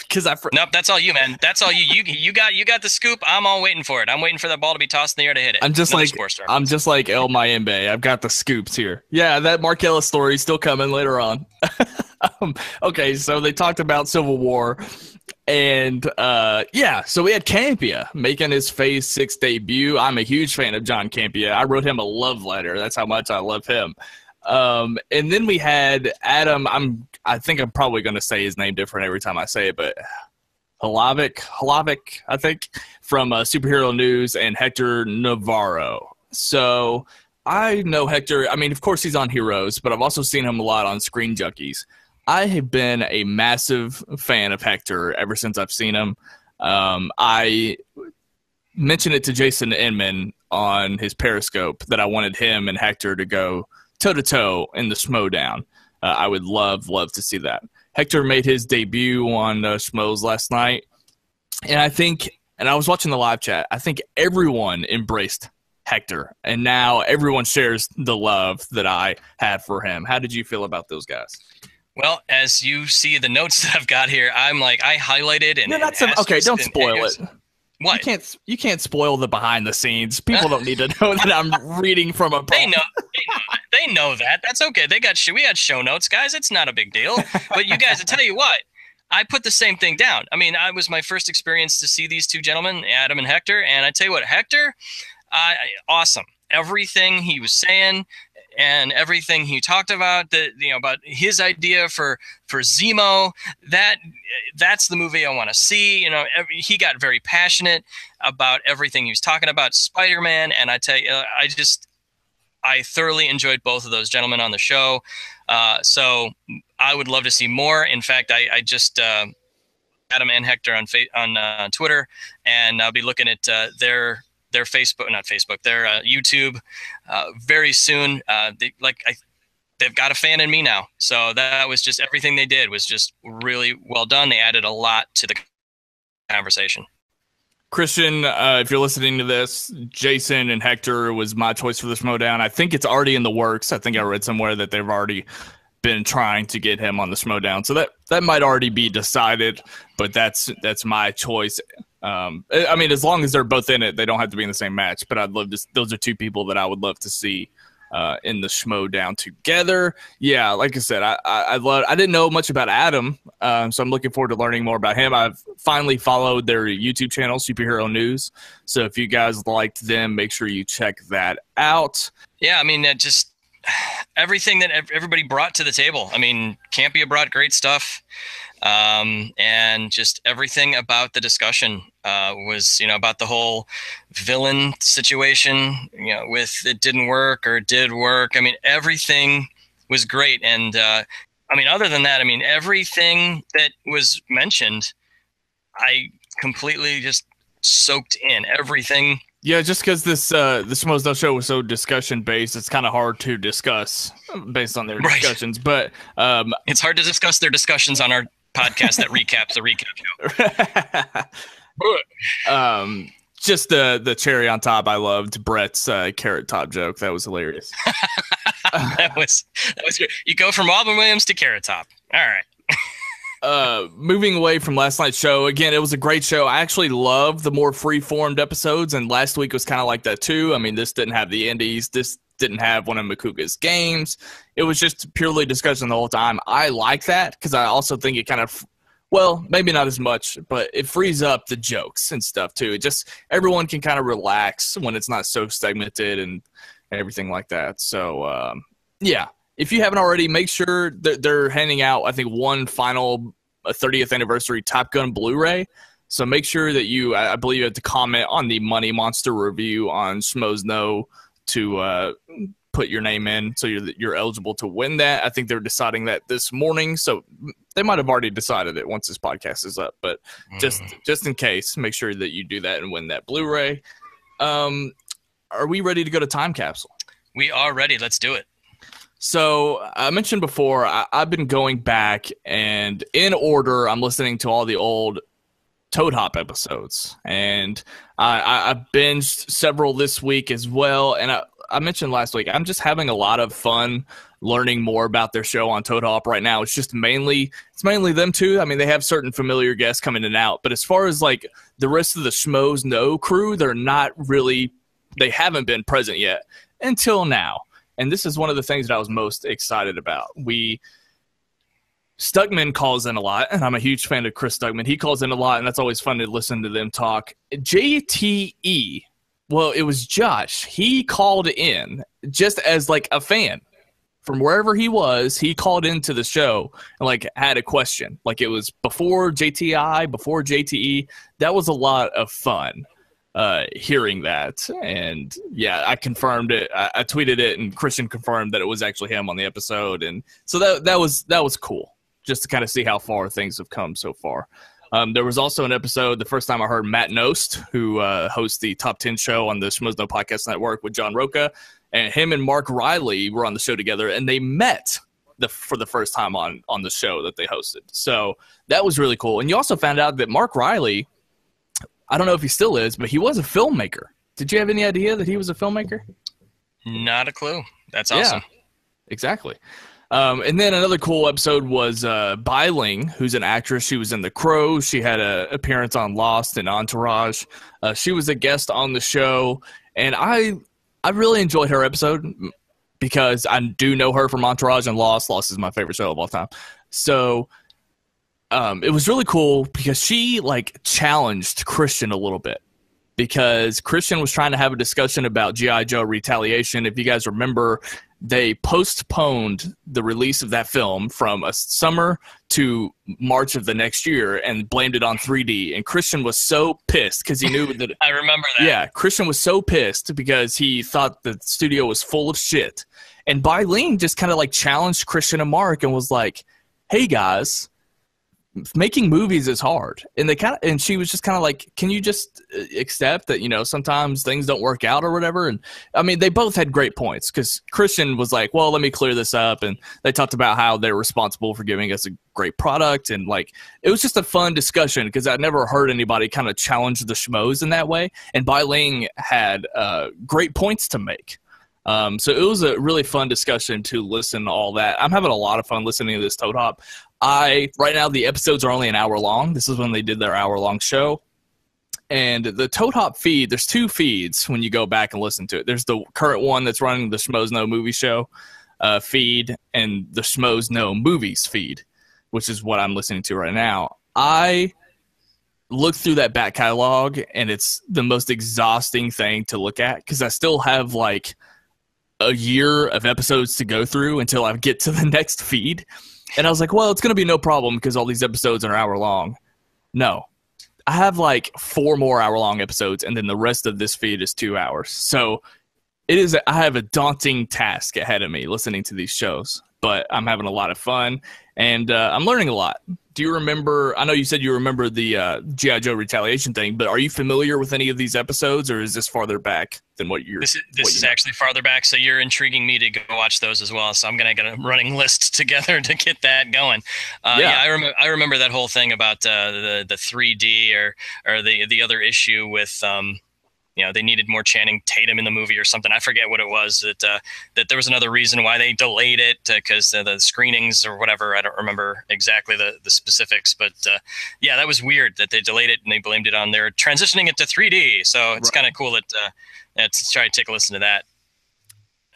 Because I fr- nope, that's all you, man. That's all you. You you got you got the scoop. I'm all waiting for it. I'm waiting for that ball to be tossed in the air to hit it. I'm just Another like I'm just like El Mayimbe. I've got the scoops here. Yeah, that Mark Ellis story is still coming later on. um, okay, so they talked about Civil War, and uh, yeah, so we had Campia making his Phase Six debut. I'm a huge fan of John Campia. I wrote him a love letter. That's how much I love him. Um, and then we had Adam. I'm. I think I'm probably going to say his name different every time I say it, but Halavik, Halavik, I think, from uh, Superhero News, and Hector Navarro. So I know Hector. I mean, of course, he's on Heroes, but I've also seen him a lot on Screen Junkies. I have been a massive fan of Hector ever since I've seen him. Um, I mentioned it to Jason Inman on his Periscope that I wanted him and Hector to go toe-to-toe in the Schmoedown. Uh, I would love, love to see that. Hector made his debut on uh, Schmoes last night, and I think, and I was watching the live chat, I think everyone embraced Hector, and now everyone shares the love that I had for him. How did you feel about those guys? Well, as you see the notes that I've got here, I'm like, I highlighted and... No, that's and some, okay, don't spoil it. it. What? You can't, you can't spoil the behind the scenes. People don't need to know that I'm reading from a book. They know, they know, they know that. That's okay. They got we had show notes, guys. It's not a big deal. But you guys, I tell you what, I put the same thing down. I mean, I was my first experience to see these two gentlemen, Adam and Hector. And I tell you what, Hector, uh, awesome. Everything he was saying and everything he talked about, that you know, about his idea for for Zemo, that that's the movie I want to see. You know, every, he got very passionate about everything he was talking about, Spider-Man, and I tell you, I just I thoroughly enjoyed both of those gentlemen on the show. Uh, so I would love to see more. In fact, I, I just uh, Adam and Hector on fa- on uh, Twitter, and I'll be looking at uh, their. Their Facebook, not Facebook, their uh, YouTube uh, very soon. Uh, they, like I, they've got a fan in me now. So that was just everything they did was just really well done. They added a lot to the conversation. Christian, uh, if you're listening to this, Jason and Hector was my choice for the Schmoedown. I think it's already in the works. I think I read somewhere that they've already been trying to get him on the Schmoedown. So that, that might already be decided, but that's that's my choice. Um, I mean, as long as they're both in it, they don't have to be in the same match. But I'd love to. Those are two people that I would love to see uh, in the Schmoedown together. Yeah, like I said, I I, I, love, I didn't know much about Adam, um, so I'm looking forward to learning more about him. I've finally followed their YouTube channel, Superhero News. So if you guys liked them, make sure you check that out. Yeah, I mean, that just everything that everybody brought to the table. I mean, Campia brought great stuff. Um, and just everything about the discussion, uh, was, you know, about the whole villain situation, you know, with it didn't work or it did work. I mean, everything was great. And, uh, I mean, other than that, I mean, everything that was mentioned, I completely just soaked in everything. Yeah, just because this uh, the Schmoes No Show was so discussion based, it's kind of hard to discuss based on their right. discussions. But um, it's hard to discuss their discussions on our podcast that recaps the recap show. um, just the the cherry on top. I loved Brett's uh, carrot top joke. That was hilarious. that was that was great. You go from Robin Williams to carrot top. All right. Uh, moving away from last night's show, again, it was a great show. I actually love the more free-formed episodes, and last week was kind of like that too. I mean, this didn't have the indies. This didn't have one of Makuga's games. It was just purely discussion the whole time. I like that because I also think it kind of, well, maybe not as much, but it frees up the jokes and stuff too. It just, everyone can kind of relax when it's not so segmented and, and everything like that. So, um, yeah. If you haven't already, make sure that they're handing out, I think, one final thirtieth anniversary Top Gun Blu-ray. So make sure that you, I believe you have to comment on the Money Monster review on Schmoes Know to uh, put your name in so you're, you're eligible to win that. I think they're deciding that this morning. So they might have already decided it once this podcast is up. But mm. just just in case, make sure that you do that and win that Blu-ray. Um, are we ready to go to Time Capsule? We are ready. Let's do it. So I mentioned before, I, I've been going back and in order, I'm listening to all the old Toad Hop episodes, and I, I, I binged several this week as well. And I, I mentioned last week, I'm just having a lot of fun learning more about their show on Toad Hop right now. It's just mainly, it's mainly them two. I mean, they have certain familiar guests coming in and out, but as far as like the rest of the Schmoes No crew, they're not really, they haven't been present yet until now. And this is one of the things that I was most excited about. We Stuckman calls in a lot, and I'm a huge fan of Chris Stuckman. He calls in a lot, and that's always fun to listen to them talk. J T E, well, it was Josh. He called in just as like a fan from wherever he was. He called into the show and like had a question. Like it was before J T I, before J T E. That was a lot of fun. Uh, hearing that, and yeah, I confirmed it. I, I tweeted it, and Christian confirmed that it was actually him on the episode, and so that that was that was cool, just to kind of see how far things have come so far. Um, there was also an episode the first time I heard Matt Nost, who uh, hosts the Top Ten show on the Schmoes No Podcast Network with John Roca, and him and Mark Riley were on the show together, and they met the for the first time on on the show that they hosted. So that was really cool, and you also found out that Mark Riley, I don't know if he still is, but he was a filmmaker. Did you have any idea that he was a filmmaker? Not a clue. That's awesome. Yeah, exactly. Um, and then another cool episode was uh, Bai Ling, who's an actress. She was in The Crow. She had an appearance on Lost and Entourage. Uh, she was a guest on the show, and I I really enjoyed her episode because I do know her from Entourage and Lost. Lost is my favorite show of all time. So – Um, it was really cool because she like challenged Christian a little bit because Christian was trying to have a discussion about G I Joe Retaliation. If you guys remember, they postponed the release of that film from a summer to March of the next year and blamed it on three D. And Christian was so pissed because he knew that. I remember that. Yeah, Christian was so pissed because he thought the studio was full of shit. And Bai Ling just kind of like challenged Christian and Mark and was like, "Hey guys, making movies is hard," and they kind of and she was just kind of like, "Can you just accept that, you know, sometimes things don't work out or whatever?" And I mean, they both had great points because Christian was like, "Well, let me clear this up," and they talked about how they're responsible for giving us a great product, and like it was just a fun discussion because I never heard anybody kind of challenge the schmoes in that way. And Bai Ling had uh, great points to make. Um, so it was a really fun discussion to listen to all that. I'm having a lot of fun listening to this Toad Hop. I, right now, the episodes are only an hour long. This is when they did their hour-long show. And the Toad Hop feed, there's two feeds when you go back and listen to it. There's the current one that's running the Schmoes No Movie Show uh, feed and the Schmoes No Movies feed, which is what I'm listening to right now. I look through that back catalog, and it's the most exhausting thing to look at because I still have, like, a year of episodes to go through until I get to the next feed. And I was like, well, it's going to be no problem because all these episodes are an hour long. No, I have like four more hour long episodes. And then the rest of this feed is two hours. So it is, I have a daunting task ahead of me listening to these shows, but I'm having a lot of fun, and uh, I'm learning a lot. Do you remember, I know you said you remember the uh, G I. Joe Retaliation thing, but are you familiar with any of these episodes, or is this farther back than what you're... This is, this is actually farther back, so you're intriguing me to go watch those as well, so I'm going to get a running list together to get that going. Uh, yeah. yeah, I remember I remember that whole thing about uh, the, the three D or or the, the other issue with... Um, You know, they needed more Channing Tatum in the movie or something. I forget what it was that uh, that there was another reason why they delayed it because uh, uh, the screenings or whatever. I don't remember exactly the, the specifics, but uh, yeah, that was weird that they delayed it and they blamed it on their transitioning it to three D. So it's right. kind of cool that uh, let's try to take a listen to that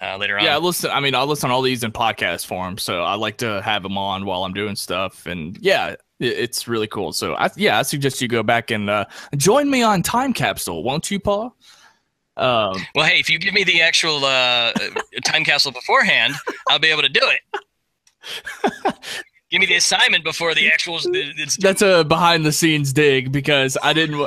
uh, later on. Yeah, I listen. I mean, I listen to all these in podcast form, so I like to have them on while I'm doing stuff. And yeah. It's really cool. So, I, yeah, I suggest you go back and uh, join me on Time Capsule, won't you, Paul? Um, well, hey, if you give me the actual uh, Time Capsule beforehand, I'll be able to do it. Give me the assignment before the actual. It's That's a behind-the-scenes dig because I didn't.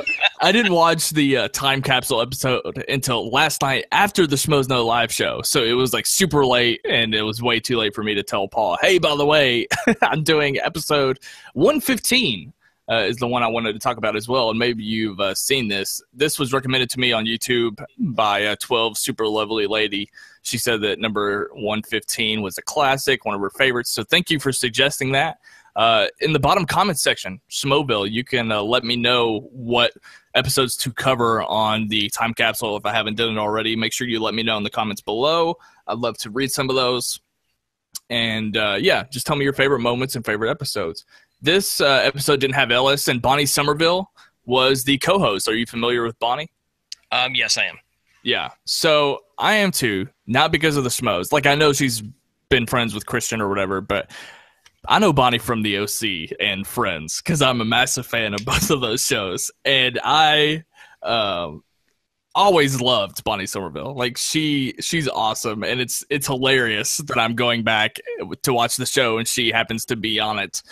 I didn't watch the uh, Time Capsule episode until last night after the Schmoes No live show, so it was like super late, and it was way too late for me to tell Paul. Hey, by the way, I'm doing episode one fifteen. Uh, is the one I wanted to talk about as well, and maybe you've uh, seen this. This was recommended to me on YouTube by uh, twelve Super Lovely Lady. She said that number one fifteen was a classic, one of her favorites, so thank you for suggesting that. Uh, in the bottom comment section, Schmoeville, you can uh, let me know what episodes to cover on the Time Capsule if I haven't done it already. Make sure you let me know in the comments below. I'd love to read some of those. And, uh, yeah, just tell me your favorite moments and favorite episodes. This uh, episode didn't have Ellis, and Bonnie Somerville was the co-host. Are you familiar with Bonnie? Um, yes, I am. Yeah, so I am too, not because of the Schmoes. Like, I know she's been friends with Christian or whatever, but I know Bonnie from the O C and Friends because I'm a massive fan of both of those shows, and I uh, always loved Bonnie Somerville. Like, she she's awesome, and it's it's hilarious that I'm going back to watch the show, and she happens to be on it.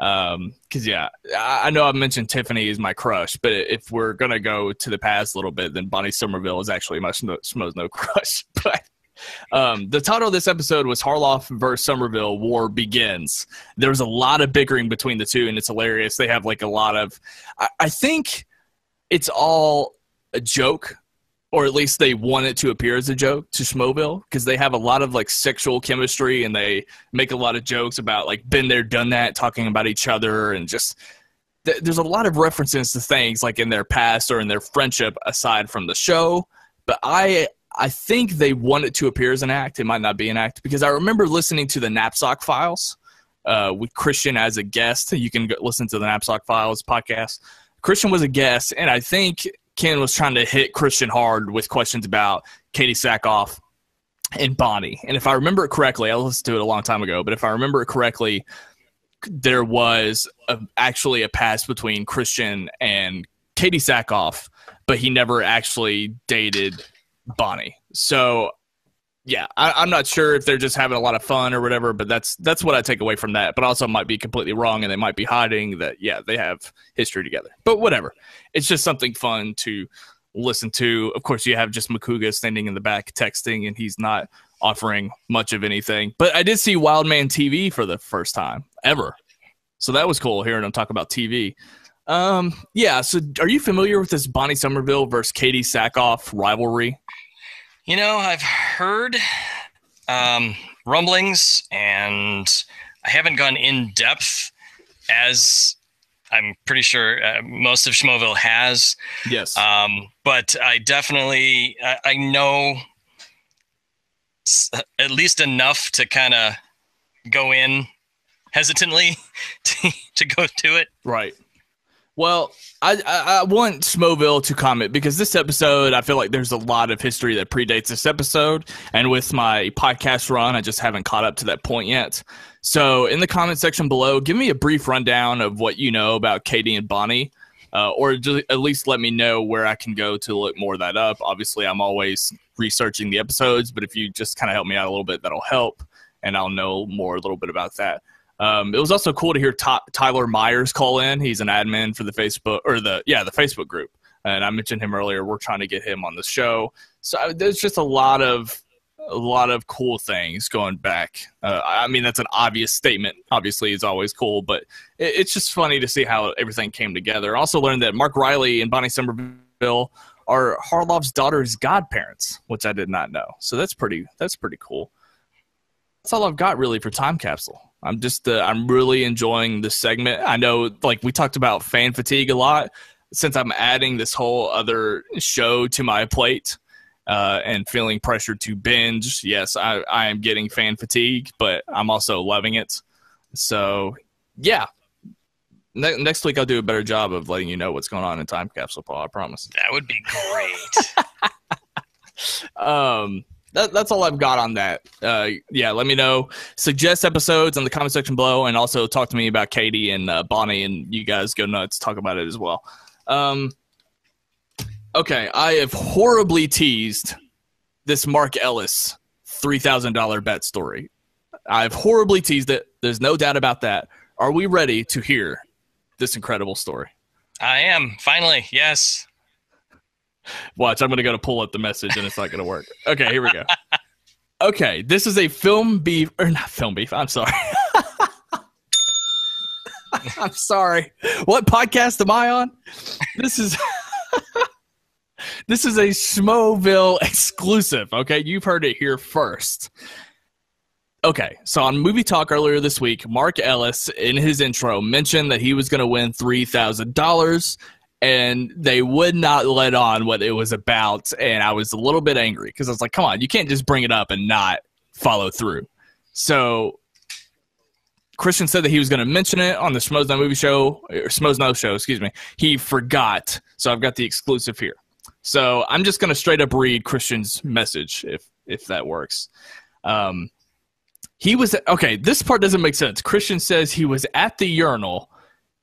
Um, cause yeah, I know I've mentioned Tiffany is my crush, but if we're going to go to the past a little bit, then Bonnie Somerville is actually my Schmoes No crush. But, um, the title of this episode was Harloff versus Somerville, War Begins. There was a lot of bickering between the two, and it's hilarious. They have like a lot of, I, I think it's all a joke, or at least they want it to appear as a joke to Schmoeville, because they have a lot of like sexual chemistry, and they make a lot of jokes about like been there, done that, talking about each other, and just th there's a lot of references to things like in their past or in their friendship aside from the show. But I I think they want it to appear as an act. It might not be an act, because I remember listening to the Knapsack Files uh, with Christian as a guest. You can go listen to the Knapsack Files podcast. Christian was a guest, and I think Ken was trying to hit Christian hard with questions about Katie Sackhoff and Bonnie. And if I remember it correctly, I listened to it a long time ago, but if I remember it correctly, there was a, actually a past between Christian and Katie Sackhoff, but he never actually dated Bonnie. So yeah, I, I'm not sure if they're just having a lot of fun or whatever, but that's, that's what I take away from that. But also might be completely wrong, and they might be hiding that, yeah, they have history together. But whatever. It's just something fun to listen to. Of course, you have just Makuga standing in the back texting, and he's not offering much of anything. But I did see Wildman T V for the first time ever. So that was cool hearing him talk about T V. Um, yeah, so are you familiar with this Bonnie Somerville versus Katie Sackhoff rivalry? You know, I've heard um, rumblings, and I haven't gone in depth, as I'm pretty sure uh, most of Schmoeville has. Yes. Um, but I definitely I, I know at least enough to kind of go in hesitantly to, to go to it. Right. Well, I, I want Schmoeville to comment, because this episode, I feel like there's a lot of history that predates this episode. And with my podcast run, I just haven't caught up to that point yet. So in the comment section below, give me a brief rundown of what you know about Katie and Bonnie, uh, or just at least let me know where I can go to look more of that up. Obviously, I'm always researching the episodes, but if you just kind of help me out a little bit, that'll help. And I'll know more a little bit about that. Um, it was also cool to hear Tyler Myers call in. He's an admin for the Facebook or the, yeah, the Facebook group. And I mentioned him earlier. We're trying to get him on the show. So I, there's just a lot of a lot of cool things going back. Uh, I mean, that's an obvious statement. Obviously, it's always cool, but it, it's just funny to see how everything came together. I also learned that Mark Riley and Bonnie Somerville are Harloff's daughter's godparents, which I did not know. So that's pretty, that's pretty cool. That's all I've got really for Time Capsule. I'm just, uh, I'm really enjoying this segment. I know, like, we talked about fan fatigue a lot. Since I'm adding this whole other show to my plate, Uh, and feeling pressure to binge. Yes, I, I am getting fan fatigue, but I'm also loving it. So, yeah. Ne next week, I'll do a better job of letting you know what's going on in Time Capsule, Paul. I promise. That would be great. um, that, that's all I've got on that. Uh, yeah, let me know. Suggest episodes in the comment section below, and also talk to me about Katie and uh, Bonnie, and you guys go nuts. Talk about it as well. Um, Okay, I have horribly teased this Mark Ellis three thousand dollar bet story. I've horribly teased it. There's no doubt about that. Are we ready to hear this incredible story? I am, finally, yes. Watch, I'm going to go to pull up the message, and it's not going to work. Okay, here we go. Okay, this is a Film Beef, or not Film Beef, I'm sorry. I'm sorry. What podcast am I on? This is... This is a Schmoeville exclusive, okay? You've heard it here first. Okay, so on Movie Talk earlier this week, Mark Ellis, in his intro, mentioned that he was going to win three thousand dollars, and they would not let on what it was about, and I was a little bit angry because I was like, come on, you can't just bring it up and not follow through. So Christian said that he was going to mention it on the Schmoes No Movie Show, or Schmoes No Show, excuse me. He forgot, so I've got the exclusive here. So I'm just going to straight up read Christian's message, if if that works. Um, he was – okay, this part doesn't make sense. Christian says he was at the urinal,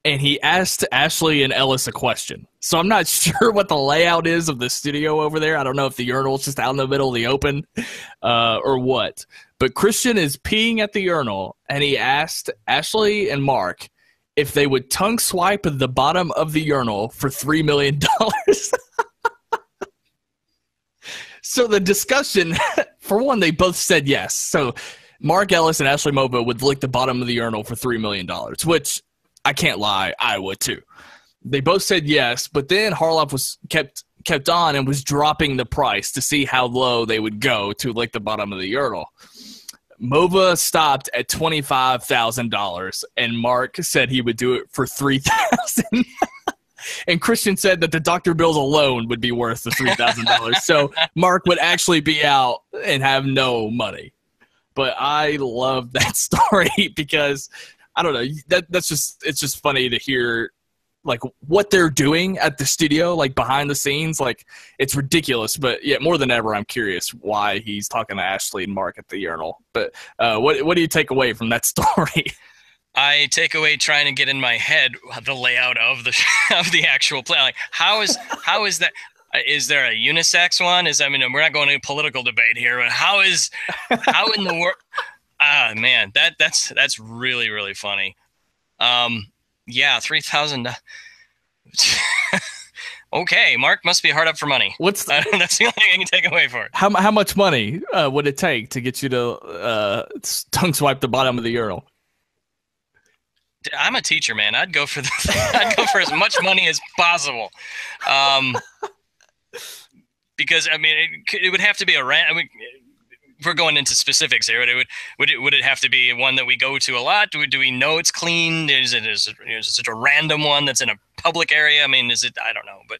and he asked Ashley and Ellis a question. So I'm not sure what the layout is of the studio over there. I don't know if the urinal is just out in the middle of the open uh, or what. But Christian is peeing at the urinal, and he asked Ashley and Mark if they would tongue swipe at the bottom of the urinal for three million dollars. So the discussion, for one, they both said yes. So Mark Ellis and Ashley Mova would lick the bottom of the urinal for three million dollars, which I can't lie, I would too. They both said yes, but then Harloff was kept, kept on and was dropping the price to see how low they would go to lick the bottom of the urinal. Mova stopped at twenty-five thousand dollars, and Mark said he would do it for three thousand dollars. And Christian said that the doctor bills alone would be worth the three thousand dollars. So Mark would actually be out and have no money. But I love that story because, I don't know, that, that's just it's just funny to hear, like, what they're doing at the studio, like, behind the scenes. Like, it's ridiculous. But, yeah, more than ever, I'm curious why he's talking to Ashley and Mark at the urinal. But uh, what, what do you take away from that story? I take away trying to get in my head the layout of the of the actual play. Like, how is how is that? Is there a unisex one? Is I mean, we're not going to a political debate here, but how is how in the world? Ah, man, that that's that's really really funny. Um, yeah, three thousand. Okay, Mark must be hard up for money. What's the, that's the only thing I can take away for it. How how much money uh, would it take to get you to uh, tongue swipe the bottom of the urinal? I'm a teacher, man. I'd go for the, I'd go for as much money as possible, um, because I mean, it, it would have to be a rant. I mean, we're going into specifics here. But it would would it would it have to be one that we go to a lot? Do we, do we know it's clean? Is it is it, is it such a random one that's in a public area? I mean, is it? I don't know. But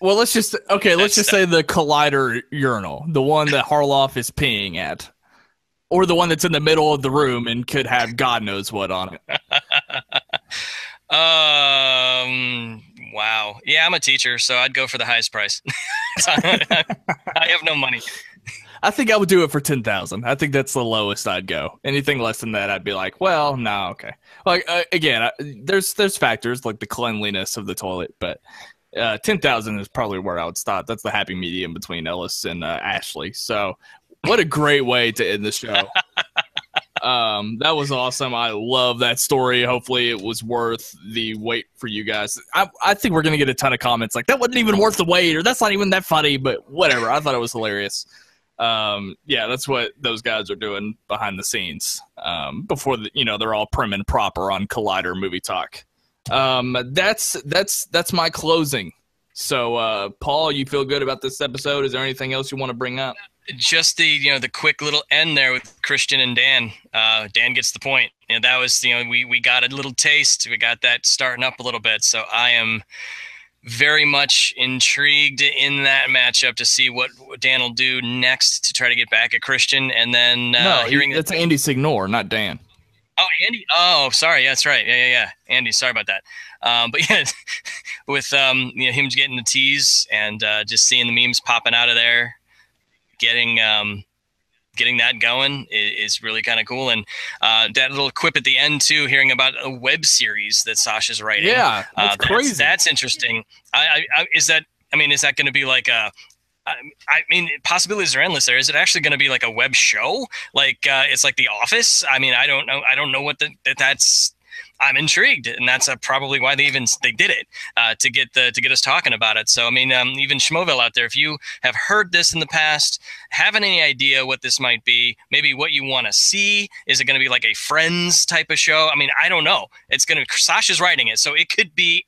well, let's just okay. Let's just stuff. say the Collider urinal, the one that Harloff is peeing at. Or the one that's in the middle of the room and could have God knows what on it. um. Wow. Yeah, I'm a teacher, so I'd go for the highest price. I have no money. I think I would do it for ten thousand. I think that's the lowest I'd go. Anything less than that, I'd be like, well, no, nah, okay. Like uh, again, I, there's there's factors like the cleanliness of the toilet, but uh, ten thousand is probably where I would stop. That's the happy medium between Ellis and uh, Ashley. So. What a great way to end the show. Um, that was awesome. I love that story. Hopefully it was worth the wait for you guys. I, I think we're going to get a ton of comments like, that wasn't even worth the wait, or that's not even that funny, but whatever. I thought it was hilarious. um, yeah, that's what those guys are doing behind the scenes um, before the, you know, they're all prim and proper on Collider Movie Talk. Um, that's that's that's my closing. So, uh, Paul, you feel good about this episode? Is there anything else you want to bring up? Just the, you know, the quick little end there with Christian and Dan. Uh, Dan gets the point. And that was, you know, we, we got a little taste. We got that starting up a little bit. So I am very much intrigued in that matchup to see what Dan will do next to try to get back at Christian. And then uh, no, hearing that's that, Andy Signor, not Dan. Oh, Andy. Oh, sorry. Yeah, that's right. Yeah, yeah, yeah. Andy, sorry about that. Um, but yeah, with um, you know, him getting the tease and uh, just seeing the memes popping out of there, getting um, getting that going is, is really kind of cool. And uh, that little quip at the end too, hearing about a web series that Sasha's writing. Yeah, that's, uh, that's crazy. That's interesting. I, I, I is that. I mean, is that going to be like a? I mean, possibilities are endless there. Is it actually going to be like a web show? Like, uh, it's like The Office. I mean, I don't know. I don't know what the, that that's, I'm intrigued. And that's uh, probably why they even, they did it uh, to get the, to get us talking about it. So, I mean, um, even Schmoeville out there, if you have heard this in the past, having any idea what this might be, maybe what you want to see, is it going to be like a Friends type of show? I mean, I don't know. It's going to, Sasha's writing it. So it could be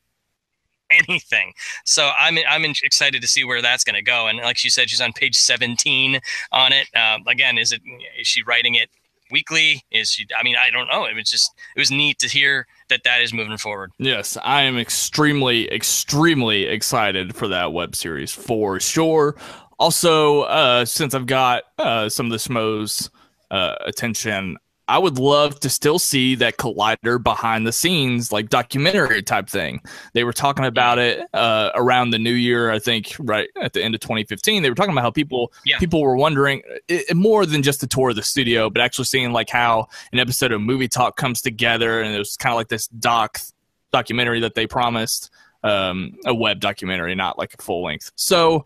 anything. So I'm I'm excited to see where that's going to go. And like she said, she's on page seventeen on it. Uh, again, is it is she writing it weekly? Is she? I mean, I don't know. It was just it was neat to hear that that is moving forward. Yes, I am extremely extremely excited for that web series for sure. Also, uh, since I've got uh, some of the Schmoes uh, attention, I would love to still see that Collider behind the scenes, like documentary type thing. They were talking about it uh, around the new year, I think, right at the end of twenty fifteen. They were talking about how people yeah. people were wondering it, more than just the tour of the studio, but actually seeing like how an episode of Movie Talk comes together. And it was kind of like this doc documentary that they promised, um, a web documentary, not like a full length. So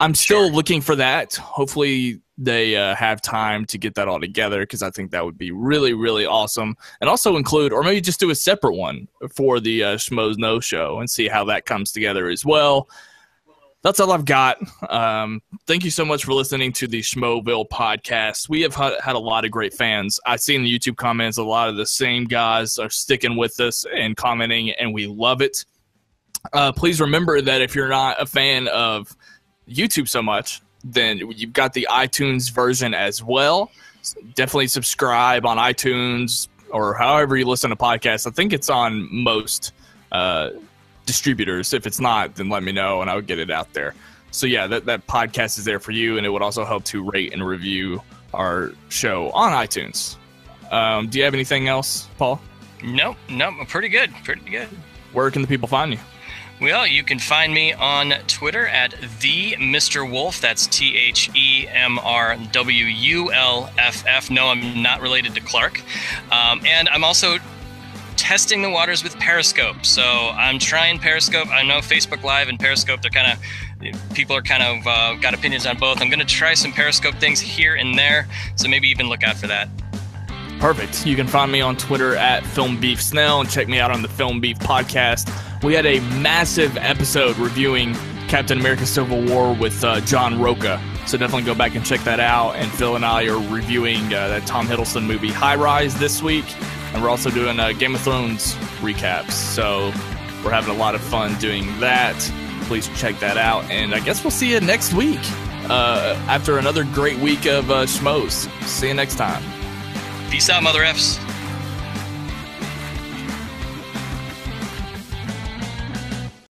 I'm still sure. looking for that. Hopefully they uh, have time to get that all together, because I think that would be really, really awesome. And also include, or maybe just do a separate one for the uh, Schmoes No Show and see how that comes together as well. That's all I've got. Um, thank you so much for listening to the Schmoeville podcast. We have ha- had a lot of great fans. I've seen the YouTube comments. A lot of the same guys are sticking with us and commenting, and we love it. Uh, please remember that if you're not a fan of YouTube so much, then you've got the iTunes version as well. So definitely subscribe on iTunes or however you listen to podcasts. I think it's on most uh, distributors. If it's not, then let me know and I would get it out there. So yeah, that, that podcast is there for you, and it would also help to rate and review our show on iTunes. Um, do you have anything else, Paul? No, no, pretty good. Pretty good. Where can the people find you? Well, you can find me on Twitter at the Mister Wolf. That's T H E M R W U L F F. No, I'm not related to Clark. Um, and I'm also testing the waters with Periscope. So I'm trying Periscope. I know Facebook Live and Periscope, they're kind of, people are kind of uh, got opinions on both. I'm going to try some Periscope things here and there. So maybe even look out for that. Perfect. You can find me on Twitter at Film Beef Snell, and check me out on the Film Beef podcast. We had a massive episode reviewing Captain America Civil War with uh, John Roca. So definitely go back and check that out. And Phil and I are reviewing uh, that Tom Hiddleston movie High Rise this week. And we're also doing uh, Game of Thrones recaps. So we're having a lot of fun doing that. Please check that out. And I guess we'll see you next week uh, after another great week of uh, Schmoes. See you next time. Peace out, Mother F's.